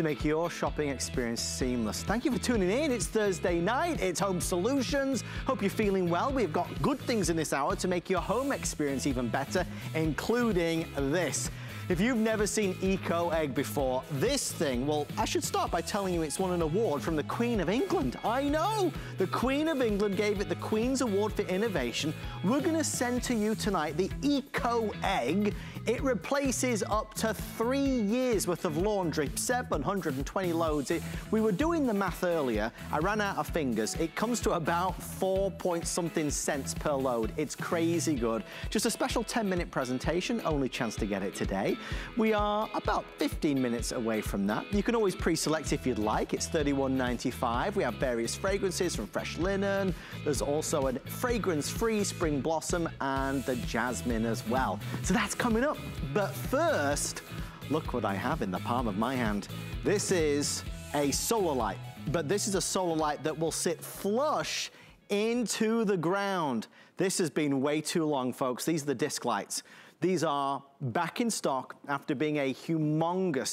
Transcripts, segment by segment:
to make your shopping experience seamless. Thank you for tuning in. It's Thursday night. It's Home Solutions. Hope you're feeling well. We've got good things in this hour to make your home experience even better, including this. If you've never seen Eco Egg before, this thing, well, I should start by telling you it's won an award from the Queen of England. I know! The Queen of England gave it the Queen's Award for Innovation. We're gonna send to you tonight the Eco Egg. It replaces up to 3 years worth of laundry, 720 loads. We were doing the math earlier. I ran out of fingers. It comes to about 4 point something cents per load. It's crazy good. Just a special 10-minute presentation, only chance to get it today. We are about 15 minutes away from that. You can always pre-select if you'd like. It's $31.95. We have various fragrances from fresh linen. There's also a fragrance-free spring blossom and the jasmine as well. So that's coming up. But first, look what I have in the palm of my hand. This is a solar light, but this is a solar light that will sit flush into the ground. This has been way too long, folks. These are the disc lights. These are back in stock after being a humongous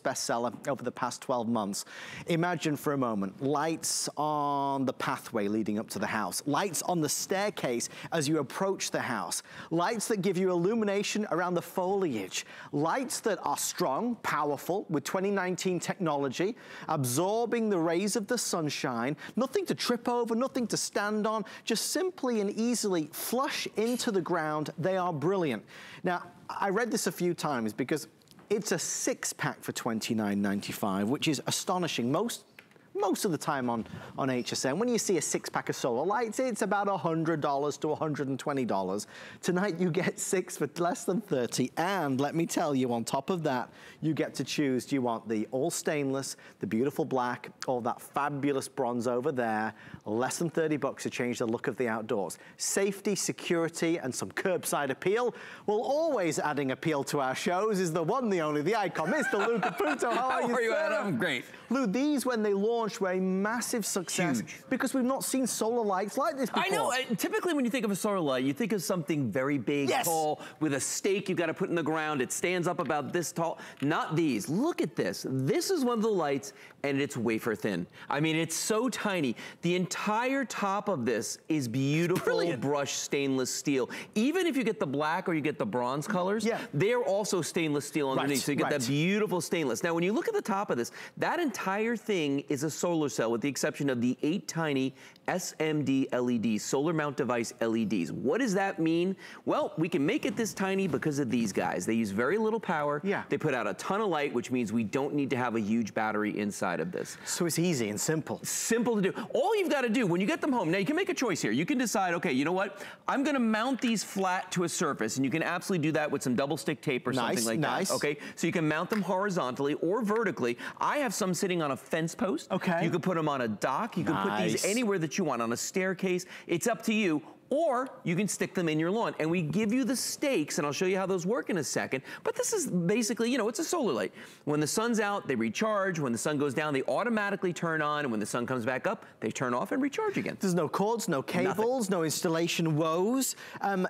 bestseller over the past 12 months. Imagine for a moment, lights on the pathway leading up to the house, lights on the staircase as you approach the house, lights that give you illumination around the foliage, lights that are strong, powerful, with 2019 technology, absorbing the rays of the sunshine, nothing to trip over, nothing to stand on, just simply and easily flush into the ground. They are brilliant. Now, I read this a few times because it's a 6-pack for $29.95, which is astonishing. Most of the time on HSN, when you see a 6-pack of solar lights, it's about $100 to $120. Tonight, you get 6 for less than 30. And let me tell you, on top of that, you get to choose. Do you want the all stainless, the beautiful black, or that fabulous bronze over there? Less than 30 bucks to change the look of the outdoors. Safety, security, and some curbside appeal. Well, always adding appeal to our shows is the one, the only, the icon, Mr. Luca Puto. How are you, Adam? Great. Lou, these, when they launch, were a massive success. Huge. Because we've not seen solar lights like this before. I know. Typically when you think of a solar light, you think of something very big, yes, tall, with a stake you've got to put in the ground. It stands up about this tall. Not these. Look at this. This is one of the lights, and it's wafer thin. I mean, it's so tiny. The entire top of this is beautiful brushed stainless steel. Even if you get the black or you get the bronze colors, yeah, they're also stainless steel underneath. Right. So you get that beautiful stainless. Now, when you look at the top of this, that entire thing is a solar cell, with the exception of the 8 tiny SMD LEDs, solar mount device LEDs. What does that mean? Well, we can make it this tiny because of these guys. They use very little power. Yeah. They put out a ton of light, which means we don't need to have a huge battery inside of this. So it's easy and simple. Simple to do. All you've got to do when you get them home, now you can make a choice here. You can decide, okay, you know what? I'm going to mount these flat to a surface, and you can absolutely do that with some double stick tape or something like that. Okay, so you can mount them horizontally or vertically. I have some sitting on a fence post. Okay. You can put them on a dock. You can put these anywhere that you want, on a staircase. It's up to you. Or you can stick them in your lawn. And we give you the stakes, and I'll show you how those work in a second. But this is basically, you know, it's a solar light. When the sun's out, they recharge. When the sun goes down, they automatically turn on. And when the sun comes back up, they turn off and recharge again. There's no cords, no cables, no installation woes.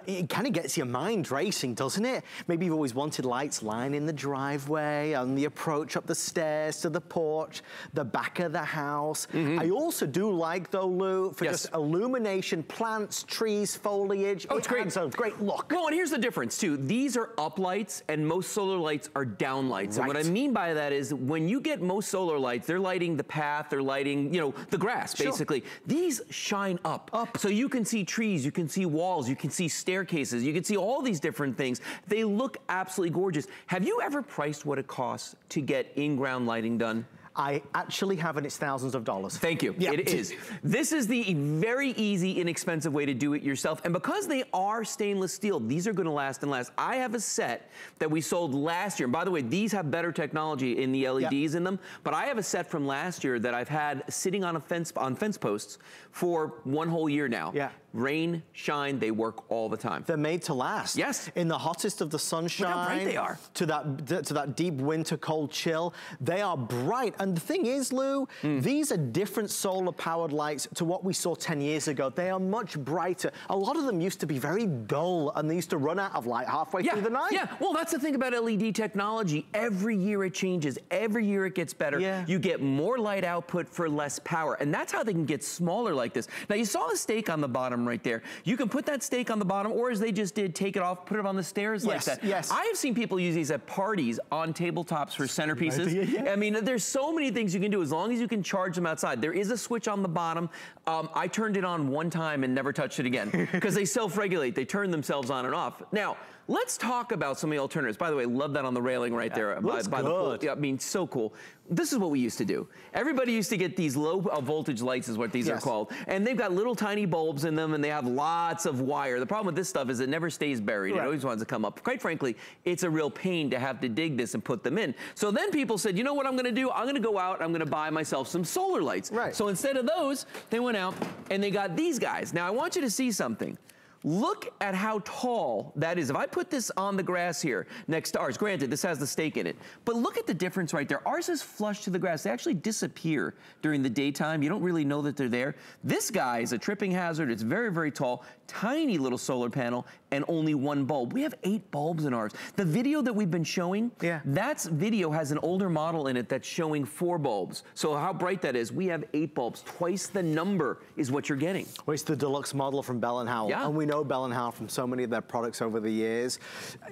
It kind of gets your mind racing, doesn't it? Maybe you've always wanted lights lying in the driveway, on the approach up the stairs to the porch, the back of the house. Mm-hmm. I also do like, though, Lou, for just illumination, plants, trees, foliage. Oh, it's great. So great look. Well, and here's the difference too. These are up lights, and most solar lights are down lights. Right. And what I mean by that is, when you get most solar lights, they're lighting the path, they're lighting, you know, the grass, basically. Sure. These shine up. So you can see trees, you can see walls, you can see staircases, you can see all these different things. They look absolutely gorgeous. Have you ever priced what it costs to get in-ground lighting done? I actually have, and it's thousands of dollars. Thank you. Yeah. It is. This is the very easy, inexpensive way to do it yourself. And because they are stainless steel, these are going to last and last. I have a set that we sold last year. And by the way, these have better technology in the LEDs in them. But I have a set from last year that I've had sitting on a fence, on fence posts, for one whole year now. Yeah. Rain, shine, they work all the time. They're made to last. Yes. In the hottest of the sunshine. Look how bright they are. To that deep winter cold chill. They are bright. And the thing is, Lou, these are different solar-powered lights to what we saw 10 years ago. They are much brighter. A lot of them used to be very dull, and they used to run out of light halfway through the night. Yeah, well, that's the thing about LED technology. Every year it changes. Every year it gets better. Yeah. You get more light output for less power, and that's how they can get smaller like this. Now, you saw a stake on the bottom right there. You can put that stake on the bottom, or as they just did, take it off, put it on the stairs like that. Yes. I have seen people use these at parties on tabletops for centerpieces. Right, yeah. I mean, there's so many things you can do as long as you can charge them outside. There is a switch on the bottom. I turned it on one time and never touched it again because they self-regulate. They turn themselves on and off. Now, let's talk about some of the alternatives. By the way, love that on the railing right there by the pool. Yeah, I mean, so cool. This is what we used to do. Everybody used to get these low voltage lights is what these are called. And they've got little tiny bulbs in them and they have lots of wire. The problem with this stuff is it never stays buried. It always wants to come up. Quite frankly, it's a real pain to have to dig this and put them in. So then people said, you know what I'm gonna do? I'm gonna go out, I'm gonna buy myself some solar lights. Right. So instead of those, they went out and they got these guys. Now I want you to see something. Look at how tall that is. If I put this on the grass here next to ours, granted, this has the stake in it, but look at the difference right there. Ours is flush to the grass. They actually disappear during the daytime. You don't really know that they're there. This guy is a tripping hazard. It's very, very tall, tiny little solar panel, and only one bulb. We have 8 bulbs in ours. The video that we've been showing, that video has an older model in it that's showing 4 bulbs. So how bright that is. We have 8 bulbs. Twice the number is what you're getting. Well, it's the deluxe model from Bell & Howell. Yeah. And we know Bell & Howell from so many of their products over the years.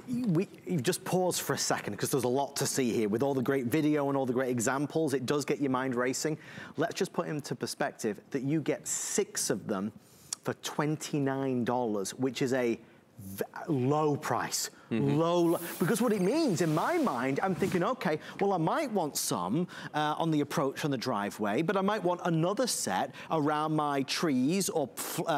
You just pause for a second because there's a lot to see here. With all the great video and all the great examples, it does get your mind racing. Let's just put into perspective that you get 6 of them for $29, which is a low price. Low, because what it means in my mind, I'm thinking, okay, well, I might want some on the approach on the driveway, but I might want another set around my trees or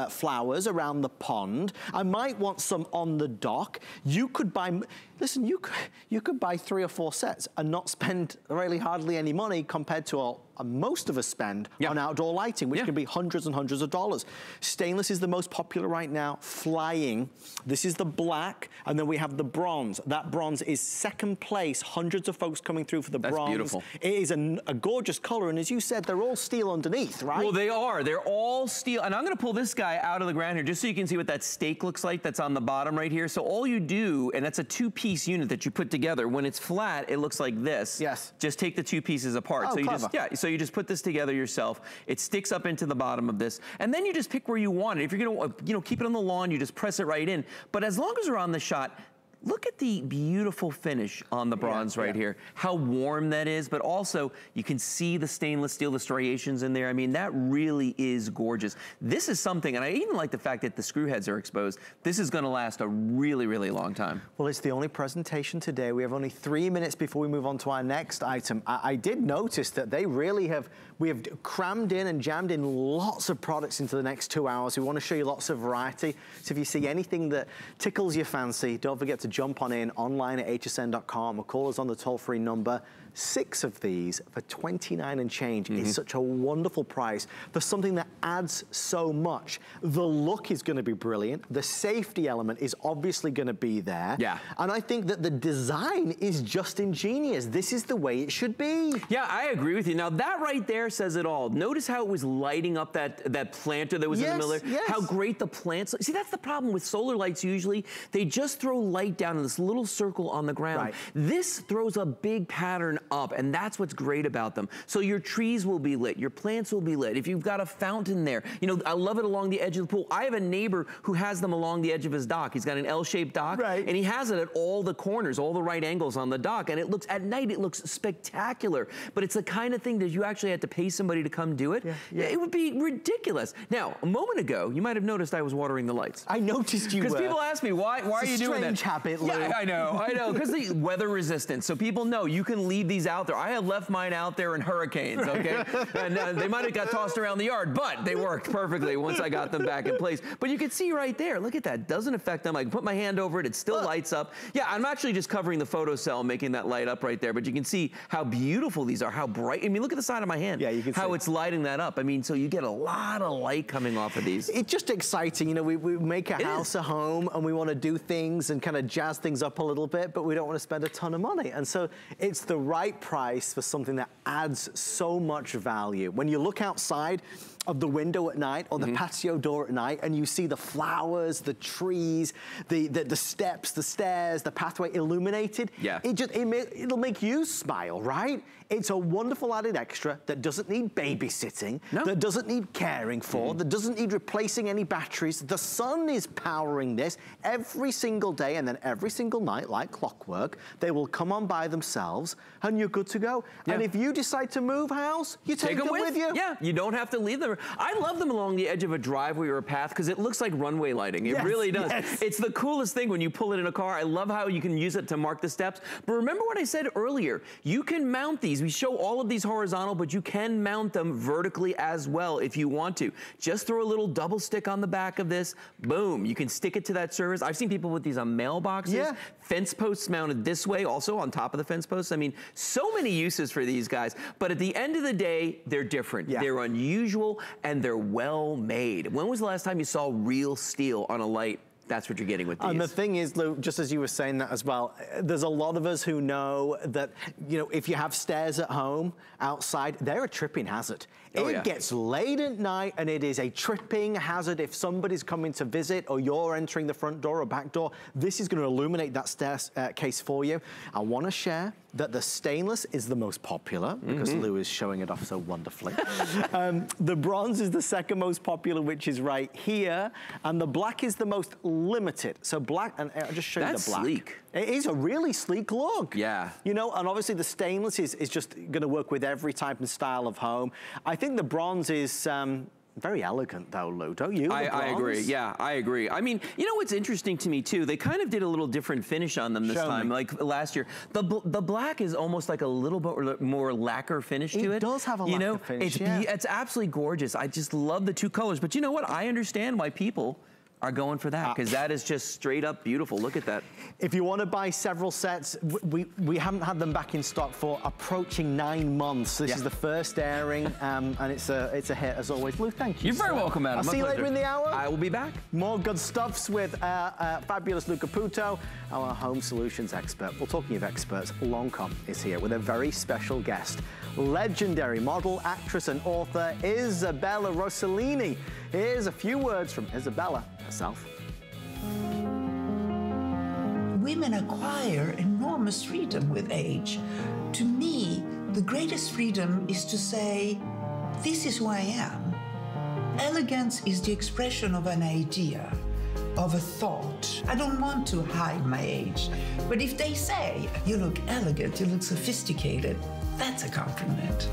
flowers around the pond. I might want some on the dock. You could buy, listen, you could buy 3 or 4 sets and not spend really hardly any money compared to all most of us spend on outdoor lighting, which can be hundreds and hundreds of dollars. Stainless is the most popular right now, flying. This is the black, and then we have the bronze. That bronze is second place. Hundreds of folks coming through for the bronze. That's beautiful. It is a gorgeous color, and as you said, they're all steel underneath, right? Well, they are. They're all steel. And I'm gonna pull this guy out of the ground here just so you can see what that stake looks like that's on the bottom right here. So all you do, and that's a 2-piece unit that you put together. When it's flat, it looks like this. Yes. Just take the 2 pieces apart. Oh, so you just, so you just put this together yourself. It sticks up into the bottom of this. And then you just pick where you want it. If you're gonna, you know, keep it on the lawn, you just press it right in. But as long as we're on the shot, look at the beautiful finish on the bronze right here. How warm that is, but also you can see the stainless steel, the striations in there. I mean, that really is gorgeous. This is something, and I even like the fact that the screw heads are exposed. This is gonna last a really, really long time. Well, it's the only presentation today. We have only 3 minutes before we move on to our next item. I did notice that they really have, we have crammed in and jammed in lots of products into the next 2 hours. We wanna show you lots of variety. So if you see anything that tickles your fancy, don't forget to jump on in online at hsn.com or call us on the toll-free number. 6 of these for 29 and change is such a wonderful price for something that adds so much. The look is going to be brilliant. The safety element is obviously going to be there. Yeah. And I think that the design is just ingenious. This is the way it should be. Yeah, I agree with you. Now that right there says it all. Notice how it was lighting up that planter that was in the middle there. Yes. How great the plants. See, that's the problem with solar lights usually. They just throw light down in this little circle on the ground. Right. This throws a big pattern up, and that's what's great about them. So your trees will be lit, your plants will be lit. If you've got a fountain there, you know, I love it along the edge of the pool. I have a neighbor who has them along the edge of his dock. He's got an L-shaped dock, and he has it at all the corners, all the right angles on the dock, and it looks, at night, it looks spectacular, but it's the kind of thing that you actually had to pay somebody to come do it. Yeah. It would be ridiculous. Now, a moment ago, you might have noticed I was watering the lights. I noticed you were. Because people ask me, why are you doing that? It's a strange habit, Lou. Yeah, I know, because the weather resistant, so people know you can leave these out there. I have left mine out there in hurricanes, okay? And they might have got tossed around the yard, but they worked perfectly once I got them back in place. But you can see right there, look at that, doesn't affect them. I can put my hand over it, it still lights up. Yeah, I'm actually just covering the photocell, making that light up right there, but you can see how beautiful these are, how bright. I mean, look at the side of my hand. Yeah, you can see how it's lighting that up. I mean, so you get a lot of light coming off of these. It's just exciting, you know, we make a house a home and we want to do things and kind of jazz things up a little bit, but we don't want to spend a ton of money. And so it's the right right price for something that adds so much value. When you look outside of the window at night or the patio door at night and you see the flowers, the trees, the steps, the stairs, the pathway illuminated, it'll make you smile, right? It's a wonderful added extra that doesn't need babysitting, that doesn't need caring for, that doesn't need replacing any batteries. The sun is powering this every single day and then every single night, like clockwork. They will come on by themselves and you're good to go. And if you decide to move house, you take them with you. Yeah, you don't have to leave them. I love them along the edge of a driveway or a path because it looks like runway lighting. It really does. It's the coolest thing when you pull it in a car. I love how you can use it to mark the steps. But remember what I said earlier, you can mount these. We show all of these horizontal, but you can mount them vertically as well if you want to. Just throw a little double stick on the back of this. Boom, you can stick it to that surface. I've seen people with these on mailboxes, fence posts mounted this way, also on top of the fence posts. I mean, so many uses for these guys. But at the end of the day, they're different. They're unusual and they're well made. When was the last time you saw real steel on a light? That's what you're getting with these. And the thing is, Lou, just as you were saying that as well, there's a lot of us who know that, you know, if you have stairs at home, outside, they're a tripping hazard. It gets late at night and it is a tripping hazard. If somebody's coming to visit or you're entering the front door or back door, this is gonna illuminate that staircase for you. I wanna share that the stainless is the most popular because Lou is showing it off so wonderfully. The bronze is the second most popular, which is right here. And the black is the most limited. So black, and I'll just show you the black. That's sleek. It is a really sleek look. Yeah. You know, and obviously the stainless is just gonna work with every type and style of home. I think the bronze is very elegant though, Lou, don't you? I agree, yeah, I agree. I mean, you know what's interesting to me too, they kind of did a little different finish on them this time, like last year. The black is almost like a little bit more lacquer finish to it. It does have a lacquer finish, it's absolutely gorgeous. I just love the two colors, but you know what? I understand why people are going for that, because that is just straight up beautiful. Look at that. If you want to buy several sets, we haven't had them back in stock for approaching 9 months. This is the first airing, and it's a hit as always. Lou, thank you. You're very welcome, Adam. I'll see you later in the hour. I will be back. More good stuffs with fabulous Luca Puto, our home solutions expert. Well, talking of experts, Lancôme is here with a very special guest. Legendary model, actress, and author Isabella Rossellini. Here's a few words from Isabella herself. Women acquire enormous freedom with age. To me, the greatest freedom is to say, this is who I am. Elegance is the expression of an idea, of a thought. I don't want to hide my age, but if they say, you look elegant, you look sophisticated, that's a compliment.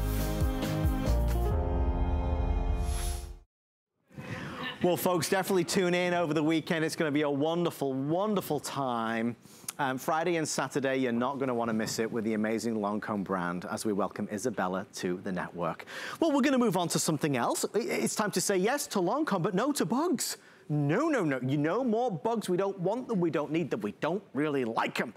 Well, folks, definitely tune in over the weekend. It's going to be a wonderful, wonderful time. Friday and Saturday, you're not going to want to miss it with the amazing Lancôme brand as we welcome Isabella to the network. Well, we're going to move on to something else. It's time to say yes to Lancôme, but no to bugs. No, no, no. You know, more bugs. We don't want them, we don't need them, we don't really like them.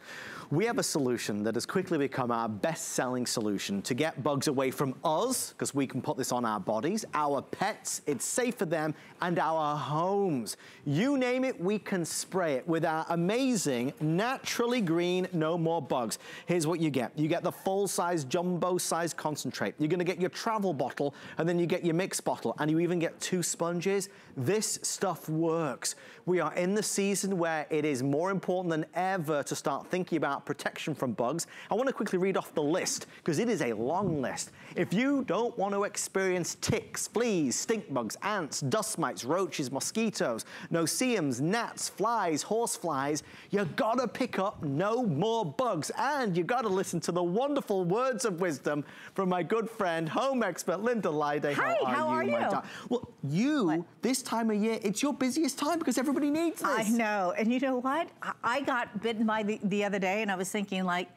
We have a solution that has quickly become our best-selling solution to get bugs away from us, because we can put this on our bodies, our pets, it's safe for them, and our homes. You name it, we can spray it with our amazing, naturally green, no more bugs. Here's what you get. You get the full-size, jumbo-size concentrate. You're gonna get your travel bottle, and then you get your mix bottle, and you even get 2 sponges. This stuff works. We are in the season where it is more important than ever to start thinking about protection from bugs. I want to quickly read off the list because it is a long list. If you don't want to experience ticks, fleas, stink bugs, ants, dust mites, roaches, mosquitoes, noceums, gnats, flies, horse flies, you gotta pick up No More Bugs, and you gotta listen to the wonderful words of wisdom from my good friend, home expert Linda Lide. Hi, how are you? Well, this time of year, it's your busiest time because everybody needs this. I know, and you know what? I got bitten by the other day, and I was thinking like,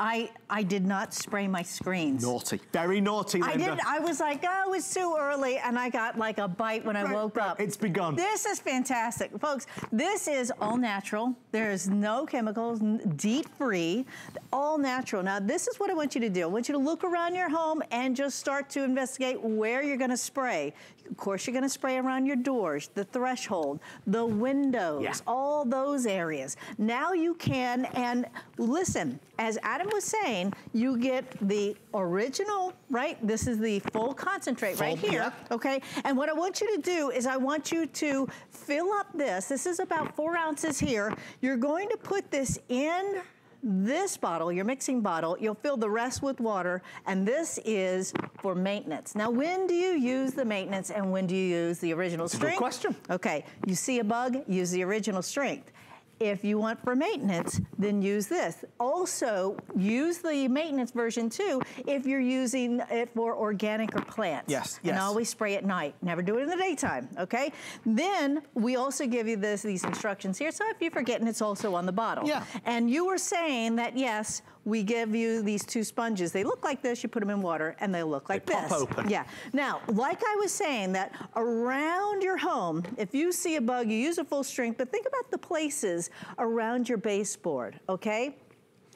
I did not spray my screens. Naughty, very naughty, Linda. I didn't, I was like, oh, it was too early, and I got like a bite when I woke up. It's begun. This is fantastic. Folks, this is all natural. There's no chemicals, DEET-free, all natural. Now, this is what I want you to do. I want you to look around your home and just start to investigate where you're gonna spray. Of course, you're gonna spray around your doors, the threshold, the windows, all those areas. Now you can, and listen, as Adam Adam was saying, you get the original, right? This is the full concentrate right here, okay? And what I want you to do is I want you to fill up this. This is about 4 ounces here. You're going to put this in this bottle, your mixing bottle. You'll fill the rest with water, and this is for maintenance. Now, when do you use the maintenance and when do you use the original strength? Good question. Okay, you see a bug, use the original strength. If you want for maintenance, then use this. Also, use the maintenance version too if you're using it for organic or plants. Yes, yes. And always spray at night. Never do it in the daytime, okay? Then we also give you this, these instructions here. So if you're forgetting, it's also on the bottle. Yeah. And you were saying that, yes, we give you these two sponges. They look like this. You put them in water, and they look like this. They pop open. Yeah. Now, like I was saying, that around your home, if you see a bug, you use a full strength, but think about the places around your baseboard, okay?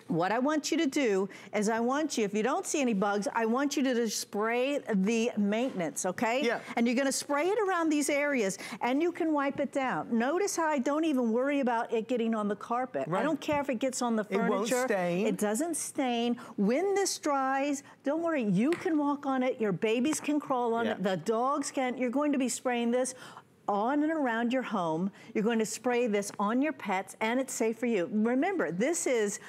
What I want you to do is I want you, if you don't see any bugs, I want you to just spray the maintenance, okay? Yeah. And you're gonna spray it around these areas and you can wipe it down. Notice how I don't even worry about it getting on the carpet. Right. I don't care if it gets on the furniture. It won't stain. It doesn't stain. When this dries, don't worry, you can walk on it, your babies can crawl on it, the dogs can. You're going to be spraying this on and around your home. You're going to spray this on your pets and it's safe for you. Remember, this is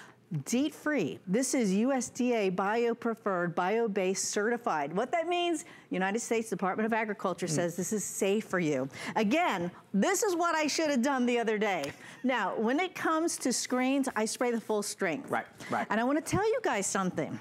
DEET free. This is USDA bio-preferred, bio-based certified. What that means, United States Department of Agriculture says this is safe for you. Again, this is what I should have done the other day. Now, when it comes to screens, I spray the full strength. Right, right. And I want to tell you guys something.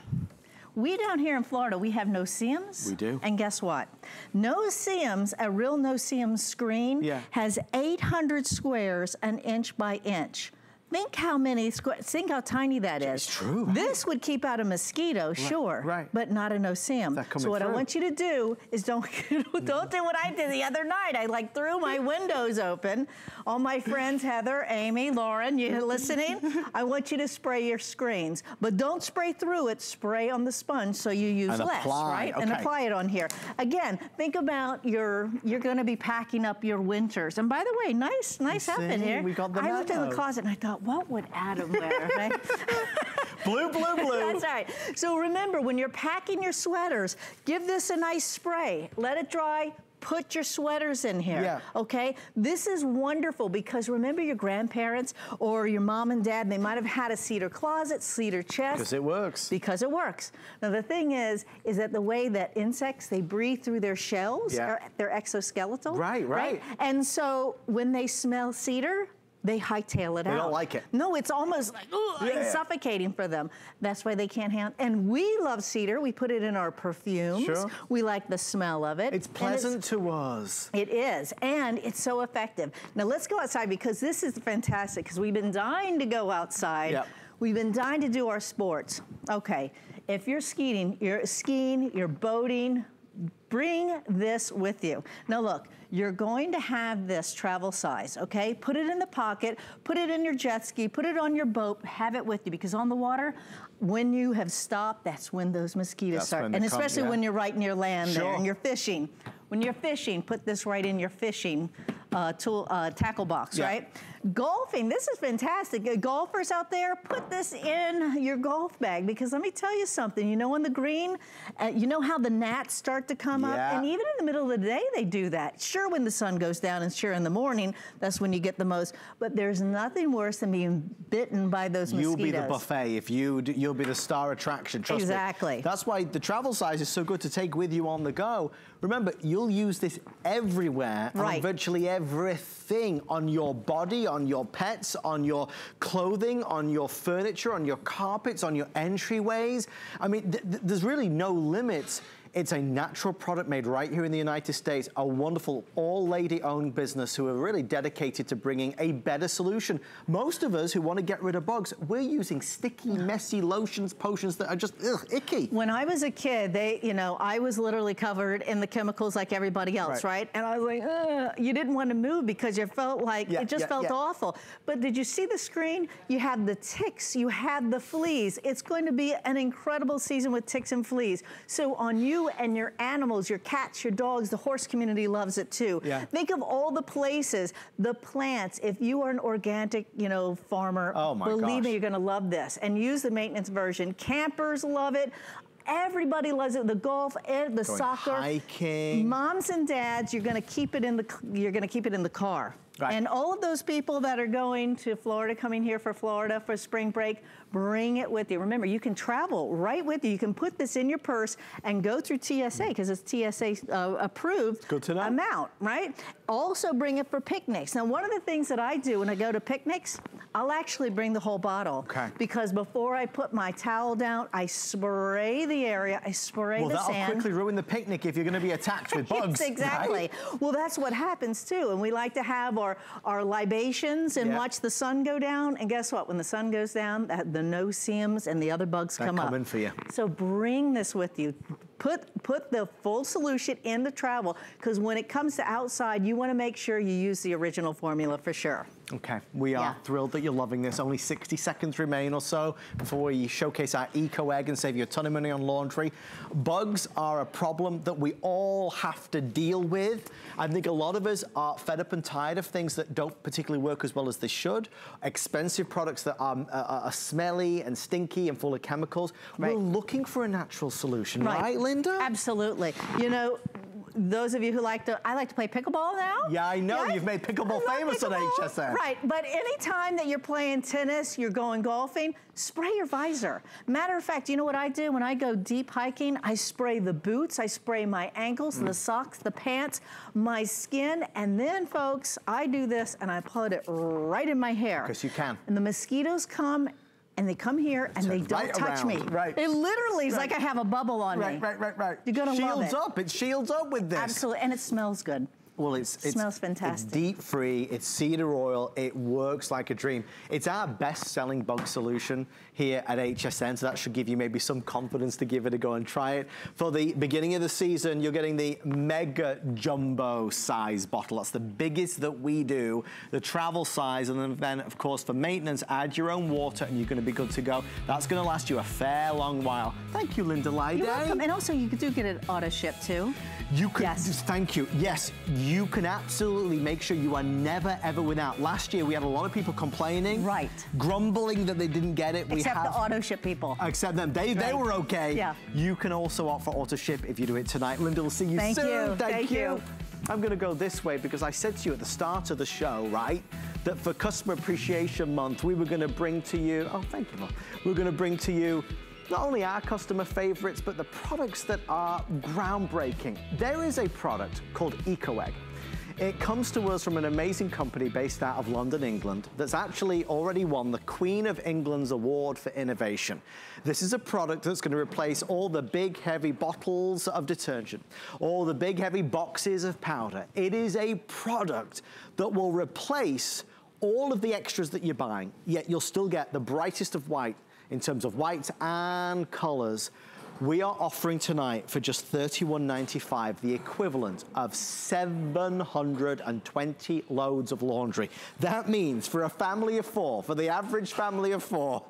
We down here in Florida, we have no-see-ums. We do. And guess what? No-see-ums, a real no-see-um screen has 800 squares an inch by inch. Think how many squares, think how tiny that is. It's true. Right? This would keep out a mosquito, sure, but not an no-see-um. So what I want you to do is don't do what I did the other night. I like threw my windows open. All my friends, Heather, Amy, Lauren, you listening? I want you to spray your screens, but don't spray through it, spray on the sponge so you use and less, right? Okay. And apply it on here. Again, think about your, you're gonna be packing up your winters. And by the way, nice outfit here. We got the I looked in the closet and I thought, what would Adam wear, right? Blue, blue, blue. That's right. So remember, when you're packing your sweaters, give this a nice spray. Let it dry. Put your sweaters in here, okay? This is wonderful because remember your grandparents or your mom and dad, they might have had a cedar closet, cedar chest. Because it works. Because it works. Now the thing is that the way that insects, they breathe through their shells, their exoskeletal. Right. And so when they smell cedar, they hightail it out. They don't like it. No, it's almost like, suffocating for them. That's why they can't handle it. And we love cedar. We put it in our perfumes. Sure. We like the smell of it. It's pleasant to us. It is, and it's so effective. Now let's go outside because this is fantastic because we've been dying to go outside. Yep. We've been dying to do our sports. Okay, if you're skiing, you're boating, bring this with you. Now look, you're going to have this travel size, okay? Put it in the pocket, put it in your jet ski, put it on your boat, have it with you because on the water, when you have stopped, that's when those mosquitoes start. And especially when you're right near land there and you're fishing. When you're fishing, put this right in your fishing tackle box, right? Golfing, this is fantastic. Golfers out there, put this in your golf bag because let me tell you something. You know on the green, you know how the gnats start to come up? And even in the middle of the day, they do that. Sure, when the sun goes down and sure in the morning, that's when you get the most. But there's nothing worse than being bitten by those mosquitoes. You'll be the buffet. If you'll be the star attraction, trust me. Exactly. That's why the travel size is so good to take with you on the go. Remember, you'll use this everywhere, on virtually everything, on your body, on your pets, on your clothing, on your furniture, on your carpets, on your entryways. I mean, there's really no limits. It's a natural product made right here in the United States, a wonderful all-lady-owned business who are really dedicated to bringing a better solution. Most of us who want to get rid of bugs, we're using sticky, messy lotions, potions that are just icky. When I was a kid, I was literally covered in the chemicals like everybody else, right? And I was like, ugh. You didn't want to move because you felt like, it just felt awful. But did you see the screen? You had the ticks, you had the fleas. It's going to be an incredible season with ticks and fleas. So on you you and your animals, your cats, your dogs, the horse community loves it too. Yeah. Think of all the places, the plants. If you are an organic, you know, farmer, believe me, you're gonna love this. And use the maintenance version. Campers love it. Everybody loves it. The golf, the soccer, hiking. Moms and dads, you're gonna keep it in the car. Right. And all of those people that are going to Florida, coming here for Florida for spring break, bring it with you. Remember, you can travel right with you. You can put this in your purse and go through TSA, because it's TSA approved amount, right? Also bring it for picnics. Now, one of the things that I do when I go to picnics, I'll actually bring the whole bottle. Okay. Because before I put my towel down, I spray the area, I spray the sand. Well, that'll quickly ruin the picnic if you're going to be attacked with bugs. Exactly. Right? Well, that's what happens, too. And we like to have our libations and watch the sun go down. And guess what? When the sun goes down, the no-see-ums and the other bugs come in for you. So bring this with you. Put the full solution in the travel, because when it comes to outside, you want to make sure you use the original formula for sure. Okay, we are thrilled that you're loving this. Only 60 seconds remain or so before we showcase our Eco Egg and save you a ton of money on laundry. Bugs are a problem that we all have to deal with. I think a lot of us are fed up and tired of things that don't particularly work as well as they should. Expensive products that are smelly and stinky and full of chemicals. Right. We're looking for a natural solution, right Linda? Absolutely. You know, those of you who like to, I like to play pickleball now. Yeah, I know. Yeah, you've made pickleball famous on HSN. Right, but any time that you're playing tennis, you're going golfing, spray your visor. Matter of fact, you know what I do when I go deep hiking? I spray the boots, I spray my ankles, the socks, the pants, my skin, and then, folks, I do this and I put it right in my hair. Because you can. And the mosquitoes come and they come here and they don't touch me. Right. It literally is like I have a bubble on me. Right. You're gonna love it. It shields up with this. Absolutely, and it smells good. Well, it smells fantastic. It's deep free, it's cedar oil, it works like a dream. It's our best selling bug solution here at HSN, so that should give you maybe some confidence to give it a go and try it. For the beginning of the season, you're getting the mega jumbo size bottle. That's the biggest that we do, the travel size, and then of course for maintenance, add your own water and you're gonna be good to go. That's gonna last you a fair long while. Thank you, Linda Lide. You're welcome, and also you do get an auto ship too. You could, thank you, yes. You can absolutely make sure you are never, ever without. Last year, we had a lot of people complaining. Right. Grumbling that they didn't get it. Except the auto ship people. Except them. They were okay. Yeah. You can also opt for auto ship if you do it tonight. Linda, we'll see you soon. Thank you. I'm going to go this way because I said to you at the start of the show, right, that for Customer Appreciation Month, we were going to bring to you, oh, thank you, Mom. We're going to bring to you not only our customer favorites, but the products that are groundbreaking. There is a product called Eco Egg. It comes to us from an amazing company based out of London, England, that's actually already won the Queen of England's Award for Innovation. This is a product that's going to replace all the big, heavy bottles of detergent, all the big, heavy boxes of powder. It is a product that will replace all of the extras that you're buying, yet you'll still get the brightest of white, in terms of whites and colors. We are offering tonight for just $31.95 the equivalent of 720 loads of laundry. That means for a family of four, for the average family of four,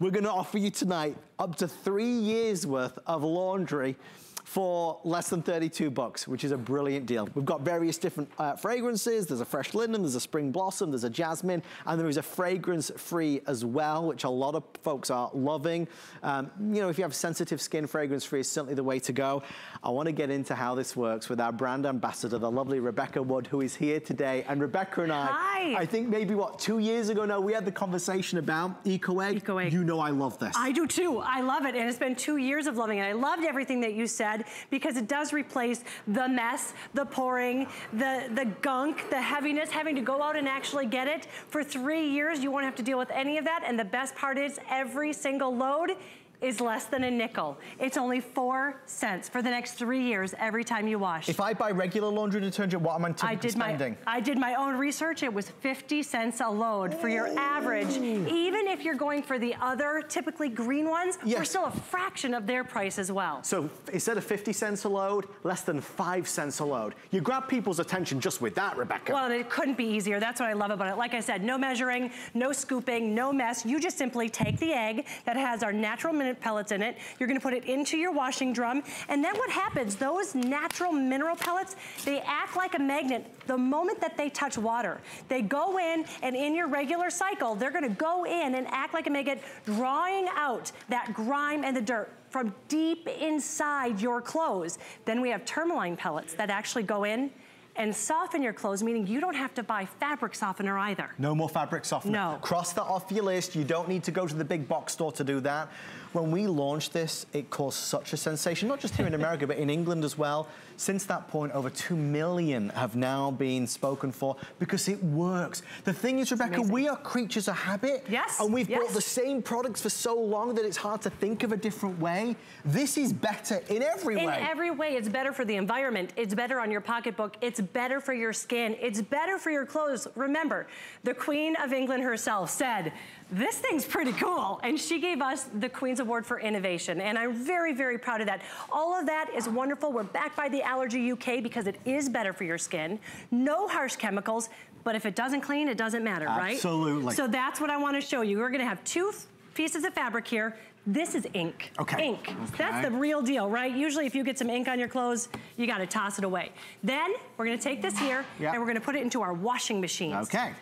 we're gonna offer you tonight up to 3 years worth of laundry for less than 32 bucks, which is a brilliant deal. We've got various different fragrances. There's a fresh linen, there's a spring blossom, there's a jasmine, and there is a fragrance-free as well, which a lot of folks are loving. You know, if you have sensitive skin, fragrance-free is certainly the way to go. I want to get into how this works with our brand ambassador, the lovely Rebecca Wood, who is here today. And Rebecca and I think maybe, what, 2 years ago now, we had the conversation about Eco Egg. Eco Egg. You know I love this. I do too. I love it. And it's been 2 years of loving it. I loved everything that you said, because it does replace the mess, the pouring, the gunk, the heaviness, having to go out and actually get it. For 3 years, you won't have to deal with any of that. And the best part is every single load is less than a nickel. It's only 4 cents for the next 3 years every time you wash. If I buy regular laundry detergent, what am I typically spending? I did my own research. It was 50 cents a load for your average. Even if you're going for the other typically green ones, we're still a fraction of their price as well. So instead of 50 cents a load, less than 5 cents a load. You grab people's attention just with that, Rebecca. Well, it couldn't be easier. That's what I love about it. Like I said, no measuring, no scooping, no mess. You just simply take the egg that has our natural minerals pellets in it. You're gonna put it into your washing drum, and then what happens, those natural mineral pellets, they act like a magnet the moment that they touch water. They go in, and in your regular cycle, they're gonna go in and act like a magnet, drawing out that grime and the dirt from deep inside your clothes. Then we have tourmaline pellets that actually go in and soften your clothes, meaning you don't have to buy fabric softener either. No more fabric softener. No. Cross that off your list. You don't need to go to the big box store to do that. When we launched this, it caused such a sensation, not just here in America, but in England as well. Since that point, over 2 million have now been spoken for because it works. The thing is, Rebecca, we are creatures of habit. Yes. And we've bought the same products for so long that it's hard to think of a different way. This is better in every way. In every way. It's better for the environment. It's better on your pocketbook. It's better for your skin. It's better for your clothes. Remember, the Queen of England herself said, this thing's pretty cool. And she gave us the Queen's Award for Innovation. And I'm very, very proud of that. All of that is wonderful. We're backed by the Allergy UK because it is better for your skin. No harsh chemicals, but if it doesn't clean, it doesn't matter, right? Absolutely. So that's what I want to show you. We're going to have two pieces of fabric here. This is ink. Okay. Ink. Okay. That's the real deal, right? Usually if you get some ink on your clothes, you got to toss it away. Then we're going to take this here and we're going to put it into our washing machines. Okay.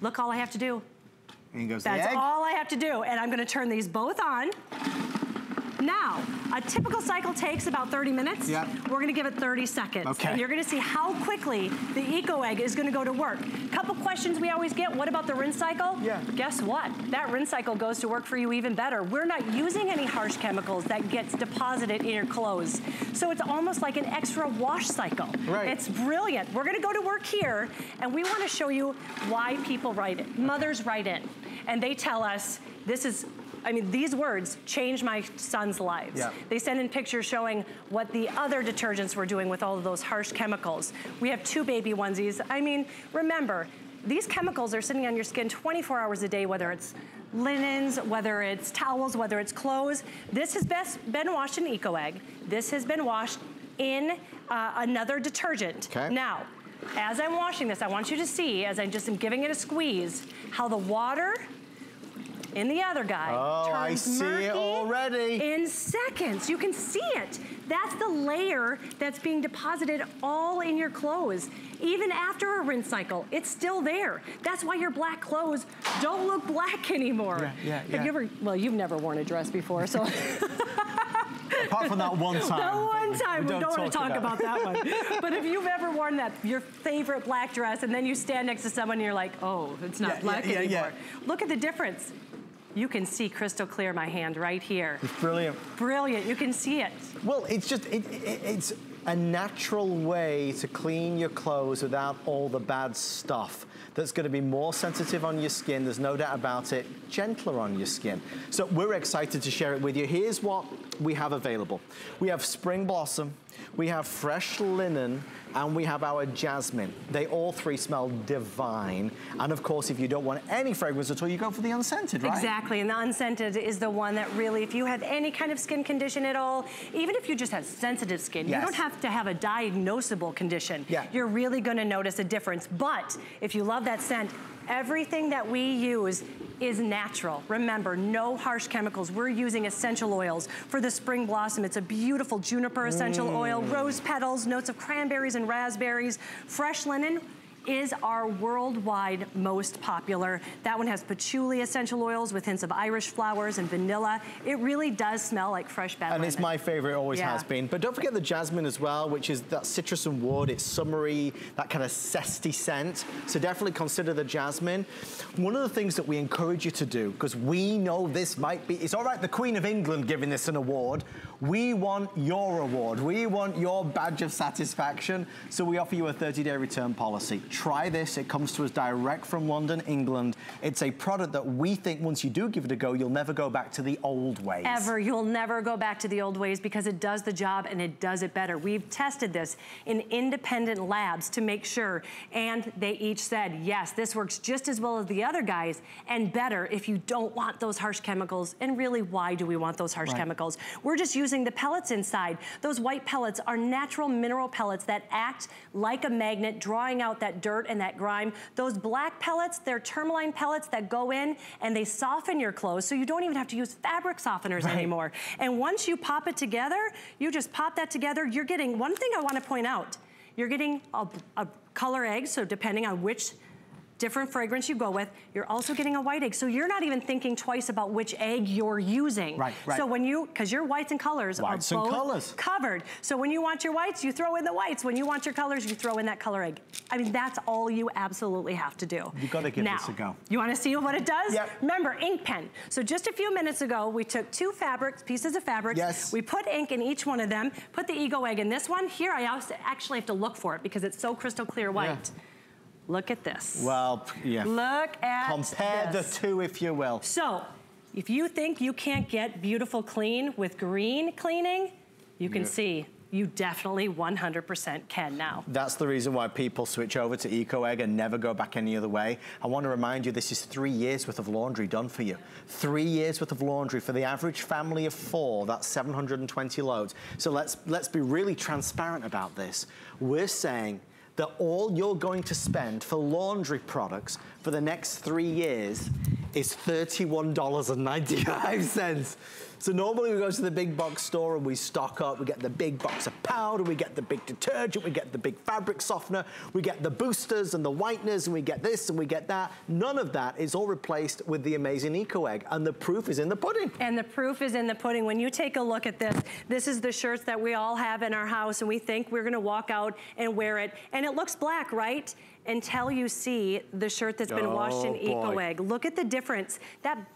Look, all I have to do. In goes the egg. That's all I have to do. And I'm gonna turn these both on. Now, a typical cycle takes about 30 minutes. Yep. We're gonna give it 30 seconds. Okay. And you're gonna see how quickly the Eco Egg is gonna go to work. Couple questions we always get, what about the rinse cycle? Yeah. Guess what? That rinse cycle goes to work for you even better. We're not using any harsh chemicals that gets deposited in your clothes. So it's almost like an extra wash cycle. Right. It's brilliant. We're gonna go to work here, and we wanna show you why people write it. Mothers write in, and they tell us, this is, I mean, these words changed my son's lives. Yeah. They send in pictures showing what the other detergents were doing with all of those harsh chemicals. We have two baby onesies. I mean, remember, these chemicals are sitting on your skin 24 hours a day, whether it's linens, whether it's towels, whether it's clothes. This has been washed in Eco Egg. This has been washed in another detergent. Okay. Now, as I'm washing this, I want you to see, as I just am giving it a squeeze, how the water in the other guy turns murky. Oh, I see it already. In seconds, you can see it. That's the layer that's being deposited all in your clothes. Even after a rinse cycle, it's still there. That's why your black clothes don't look black anymore. Yeah. Have you ever, well, you've never worn a dress before, so. Apart from that one time. That one time, we don't want to talk about that one. But if you've ever worn that, your favorite black dress, and then you stand next to someone and you're like, oh, it's not black anymore. Yeah. Look at the difference. You can see crystal clear my hand right here. It's brilliant. Brilliant, you can see it. Well, it's just, it's a natural way to clean your clothes without all the bad stuff. That's gonna be more sensitive on your skin, there's no doubt about it, gentler on your skin. So we're excited to share it with you. Here's what we have available. We have Spring Blossom, we have Fresh Linen, and we have our Jasmine. They all three smell divine. And of course, if you don't want any fragrance at all, you go for the unscented, right? Exactly, and the unscented is the one that really, if you have any kind of skin condition at all, even if you just have sensitive skin, you don't have to have a diagnosable condition. Yeah. You're really gonna notice a difference. But if you love that scent, everything that we use is natural. Remember, no harsh chemicals. We're using essential oils. For the Spring Blossom, it's a beautiful juniper essential oil, rose petals, notes of cranberries and raspberries. Fresh Linen is our worldwide most popular. That one has patchouli essential oils with hints of Irish flowers and vanilla. It really does smell like fresh bed linen. It's my favorite, always has been. But don't forget the Jasmine as well, which is that citrus and wood. It's summery, that kind of zesty scent. So definitely consider the Jasmine. One of the things that we encourage you to do, because we know this might be, it's all right, the Queen of England giving this an award. We want your award. We want your badge of satisfaction. So we offer you a 30-day return policy. Try this, it comes to us direct from London, England. It's a product that we think once you do give it a go, you'll never go back to the old ways. Ever, you'll never go back to the old ways because it does the job and it does it better. We've tested this in independent labs to make sure, and they each said, yes, this works just as well as the other guys and better if you don't want those harsh chemicals. And really, why do we want those harsh chemicals? We're just using the pellets inside. Those white pellets are natural mineral pellets that act like a magnet, drawing out that dirt and that grime. Those black pellets, they're tourmaline pellets that go in and they soften your clothes, so you don't even have to use fabric softeners anymore. And once you pop it together, you just pop that together. You're getting, one thing I want to point out, you're getting a color egg, so depending on which different fragrance you go with, you're also getting a white egg. So you're not even thinking twice about which egg you're using. Right, right. So when you, because your whites and colors are both covered. So when you want your whites, you throw in the whites. When you want your colors, you throw in that color egg. I mean, that's all you absolutely have to do. You gotta give this a go. You wanna see what it does? Yep. Remember, ink pen. So just a few minutes ago, we took two fabrics, pieces of fabric. Yes. We put ink in each one of them, put the Eco Egg in this one. Here, I actually have to look for it because it's so crystal clear white. Yeah. Look at this. Well, yeah. Look at this. Compare the two, if you will. So, if you think you can't get beautiful clean with green cleaning, you can see you definitely 100% can now. That's the reason why people switch over to Eco Egg and never go back any other way. I want to remind you, this is 3 years worth of laundry done for you. 3 years worth of laundry for the average family of four, that's 720 loads. So let's be really transparent about this. We're saying that all you're going to spend for laundry products for the next 3 years is $31.95. So normally we go to the big box store and we stock up, we get the big box of powder, we get the big detergent, we get the big fabric softener, we get the boosters and the whiteners, and we get this and we get that. None of that is all replaced with the amazing Eco Egg, and the proof is in the pudding. And the proof is in the pudding. When you take a look at this, this is the shirts that we all have in our house and we think we're gonna walk out and wear it. And it looks black, right? Until you see the shirt that's been washed in Eco Egg. Look at the difference.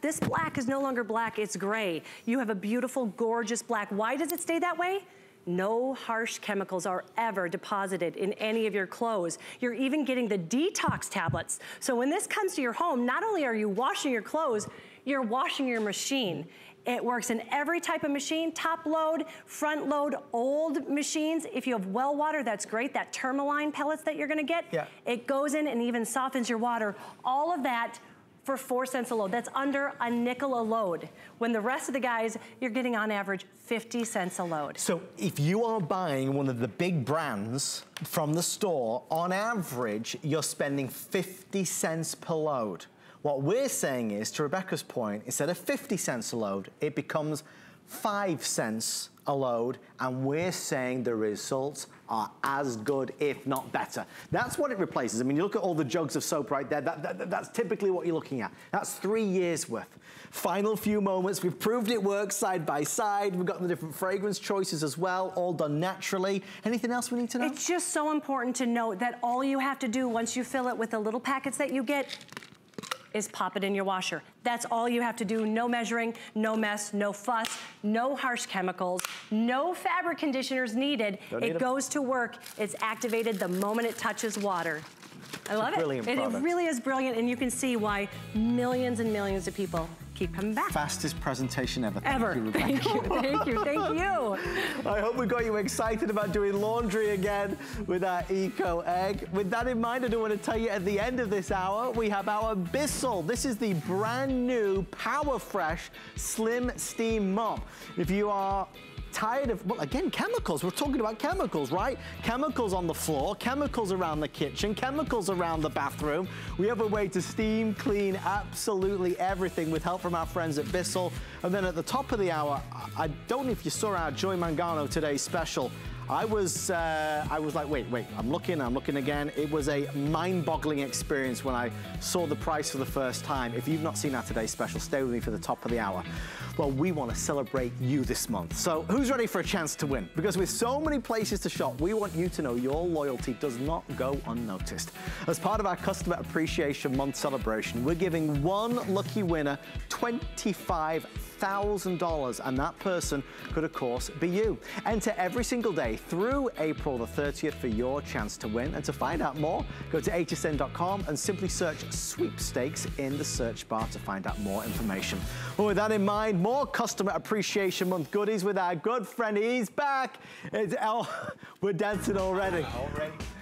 This black is no longer black, it's gray. You have a beautiful, gorgeous black. Why does it stay that way? No harsh chemicals are ever deposited in any of your clothes. You're even getting the detox tablets. So when this comes to your home, not only are you washing your clothes, you're washing your machine. It works in every type of machine, top load, front load, old machines. If you have well water, that's great. That tourmaline pellets that you're gonna get, it goes in and even softens your water. All of that for 4 cents a load. That's under a nickel a load. When the rest of the guys, you're getting on average 50 cents a load. So if you are buying one of the big brands from the store, on average, you're spending 50 cents per load. What we're saying is, to Rebecca's point, instead of 50 cents a load, it becomes 5 cents a load, and we're saying the results are as good, if not better. That's what it replaces. I mean, you look at all the jugs of soap right there, that's typically what you're looking at. That's 3 years worth. Final few moments, we've proved it works side by side, we've got the different fragrance choices as well, all done naturally. Anything else we need to know? It's just so important to note that all you have to do once you fill it with the little packets that you get is pop it in your washer. That's all you have to do. No measuring, no mess, no fuss, no harsh chemicals, no fabric conditioners needed. It goes to work. It's activated the moment it touches water. I love it. It really is brilliant, and you can see why millions and millions of people keep coming back. Fastest presentation ever. Thank you, Rebecca. Thank you, thank you. I hope we got you excited about doing laundry again with our Eco Egg. With that in mind, I do want to tell you at the end of this hour, we have our Bissell. This is the brand new PowerFresh Slim Steam Mop. If you are tired of, well, again, chemicals. We're talking about chemicals, right? Chemicals on the floor, chemicals around the kitchen, chemicals around the bathroom. We have a way to steam clean absolutely everything with help from our friends at Bissell. And then at the top of the hour, I don't know if you saw our Joy Mangano Today special. I was like, wait, I'm looking again. It was a mind-boggling experience when I saw the price for the first time. If you've not seen our Today special, stay with me for the top of the hour. Well, we want to celebrate you this month. So who's ready for a chance to win? Because with so many places to shop, we want you to know your loyalty does not go unnoticed. As part of our Customer Appreciation Month celebration, we're giving one lucky winner $25,000, and that person could, of course, be you. Enter every single day through April the 30th for your chance to win. And to find out more, go to hsn.com and simply search sweepstakes in the search bar to find out more information. Well, with that in mind, more customer appreciation month goodies with our good friend. He's back. It's El. We're dancing already.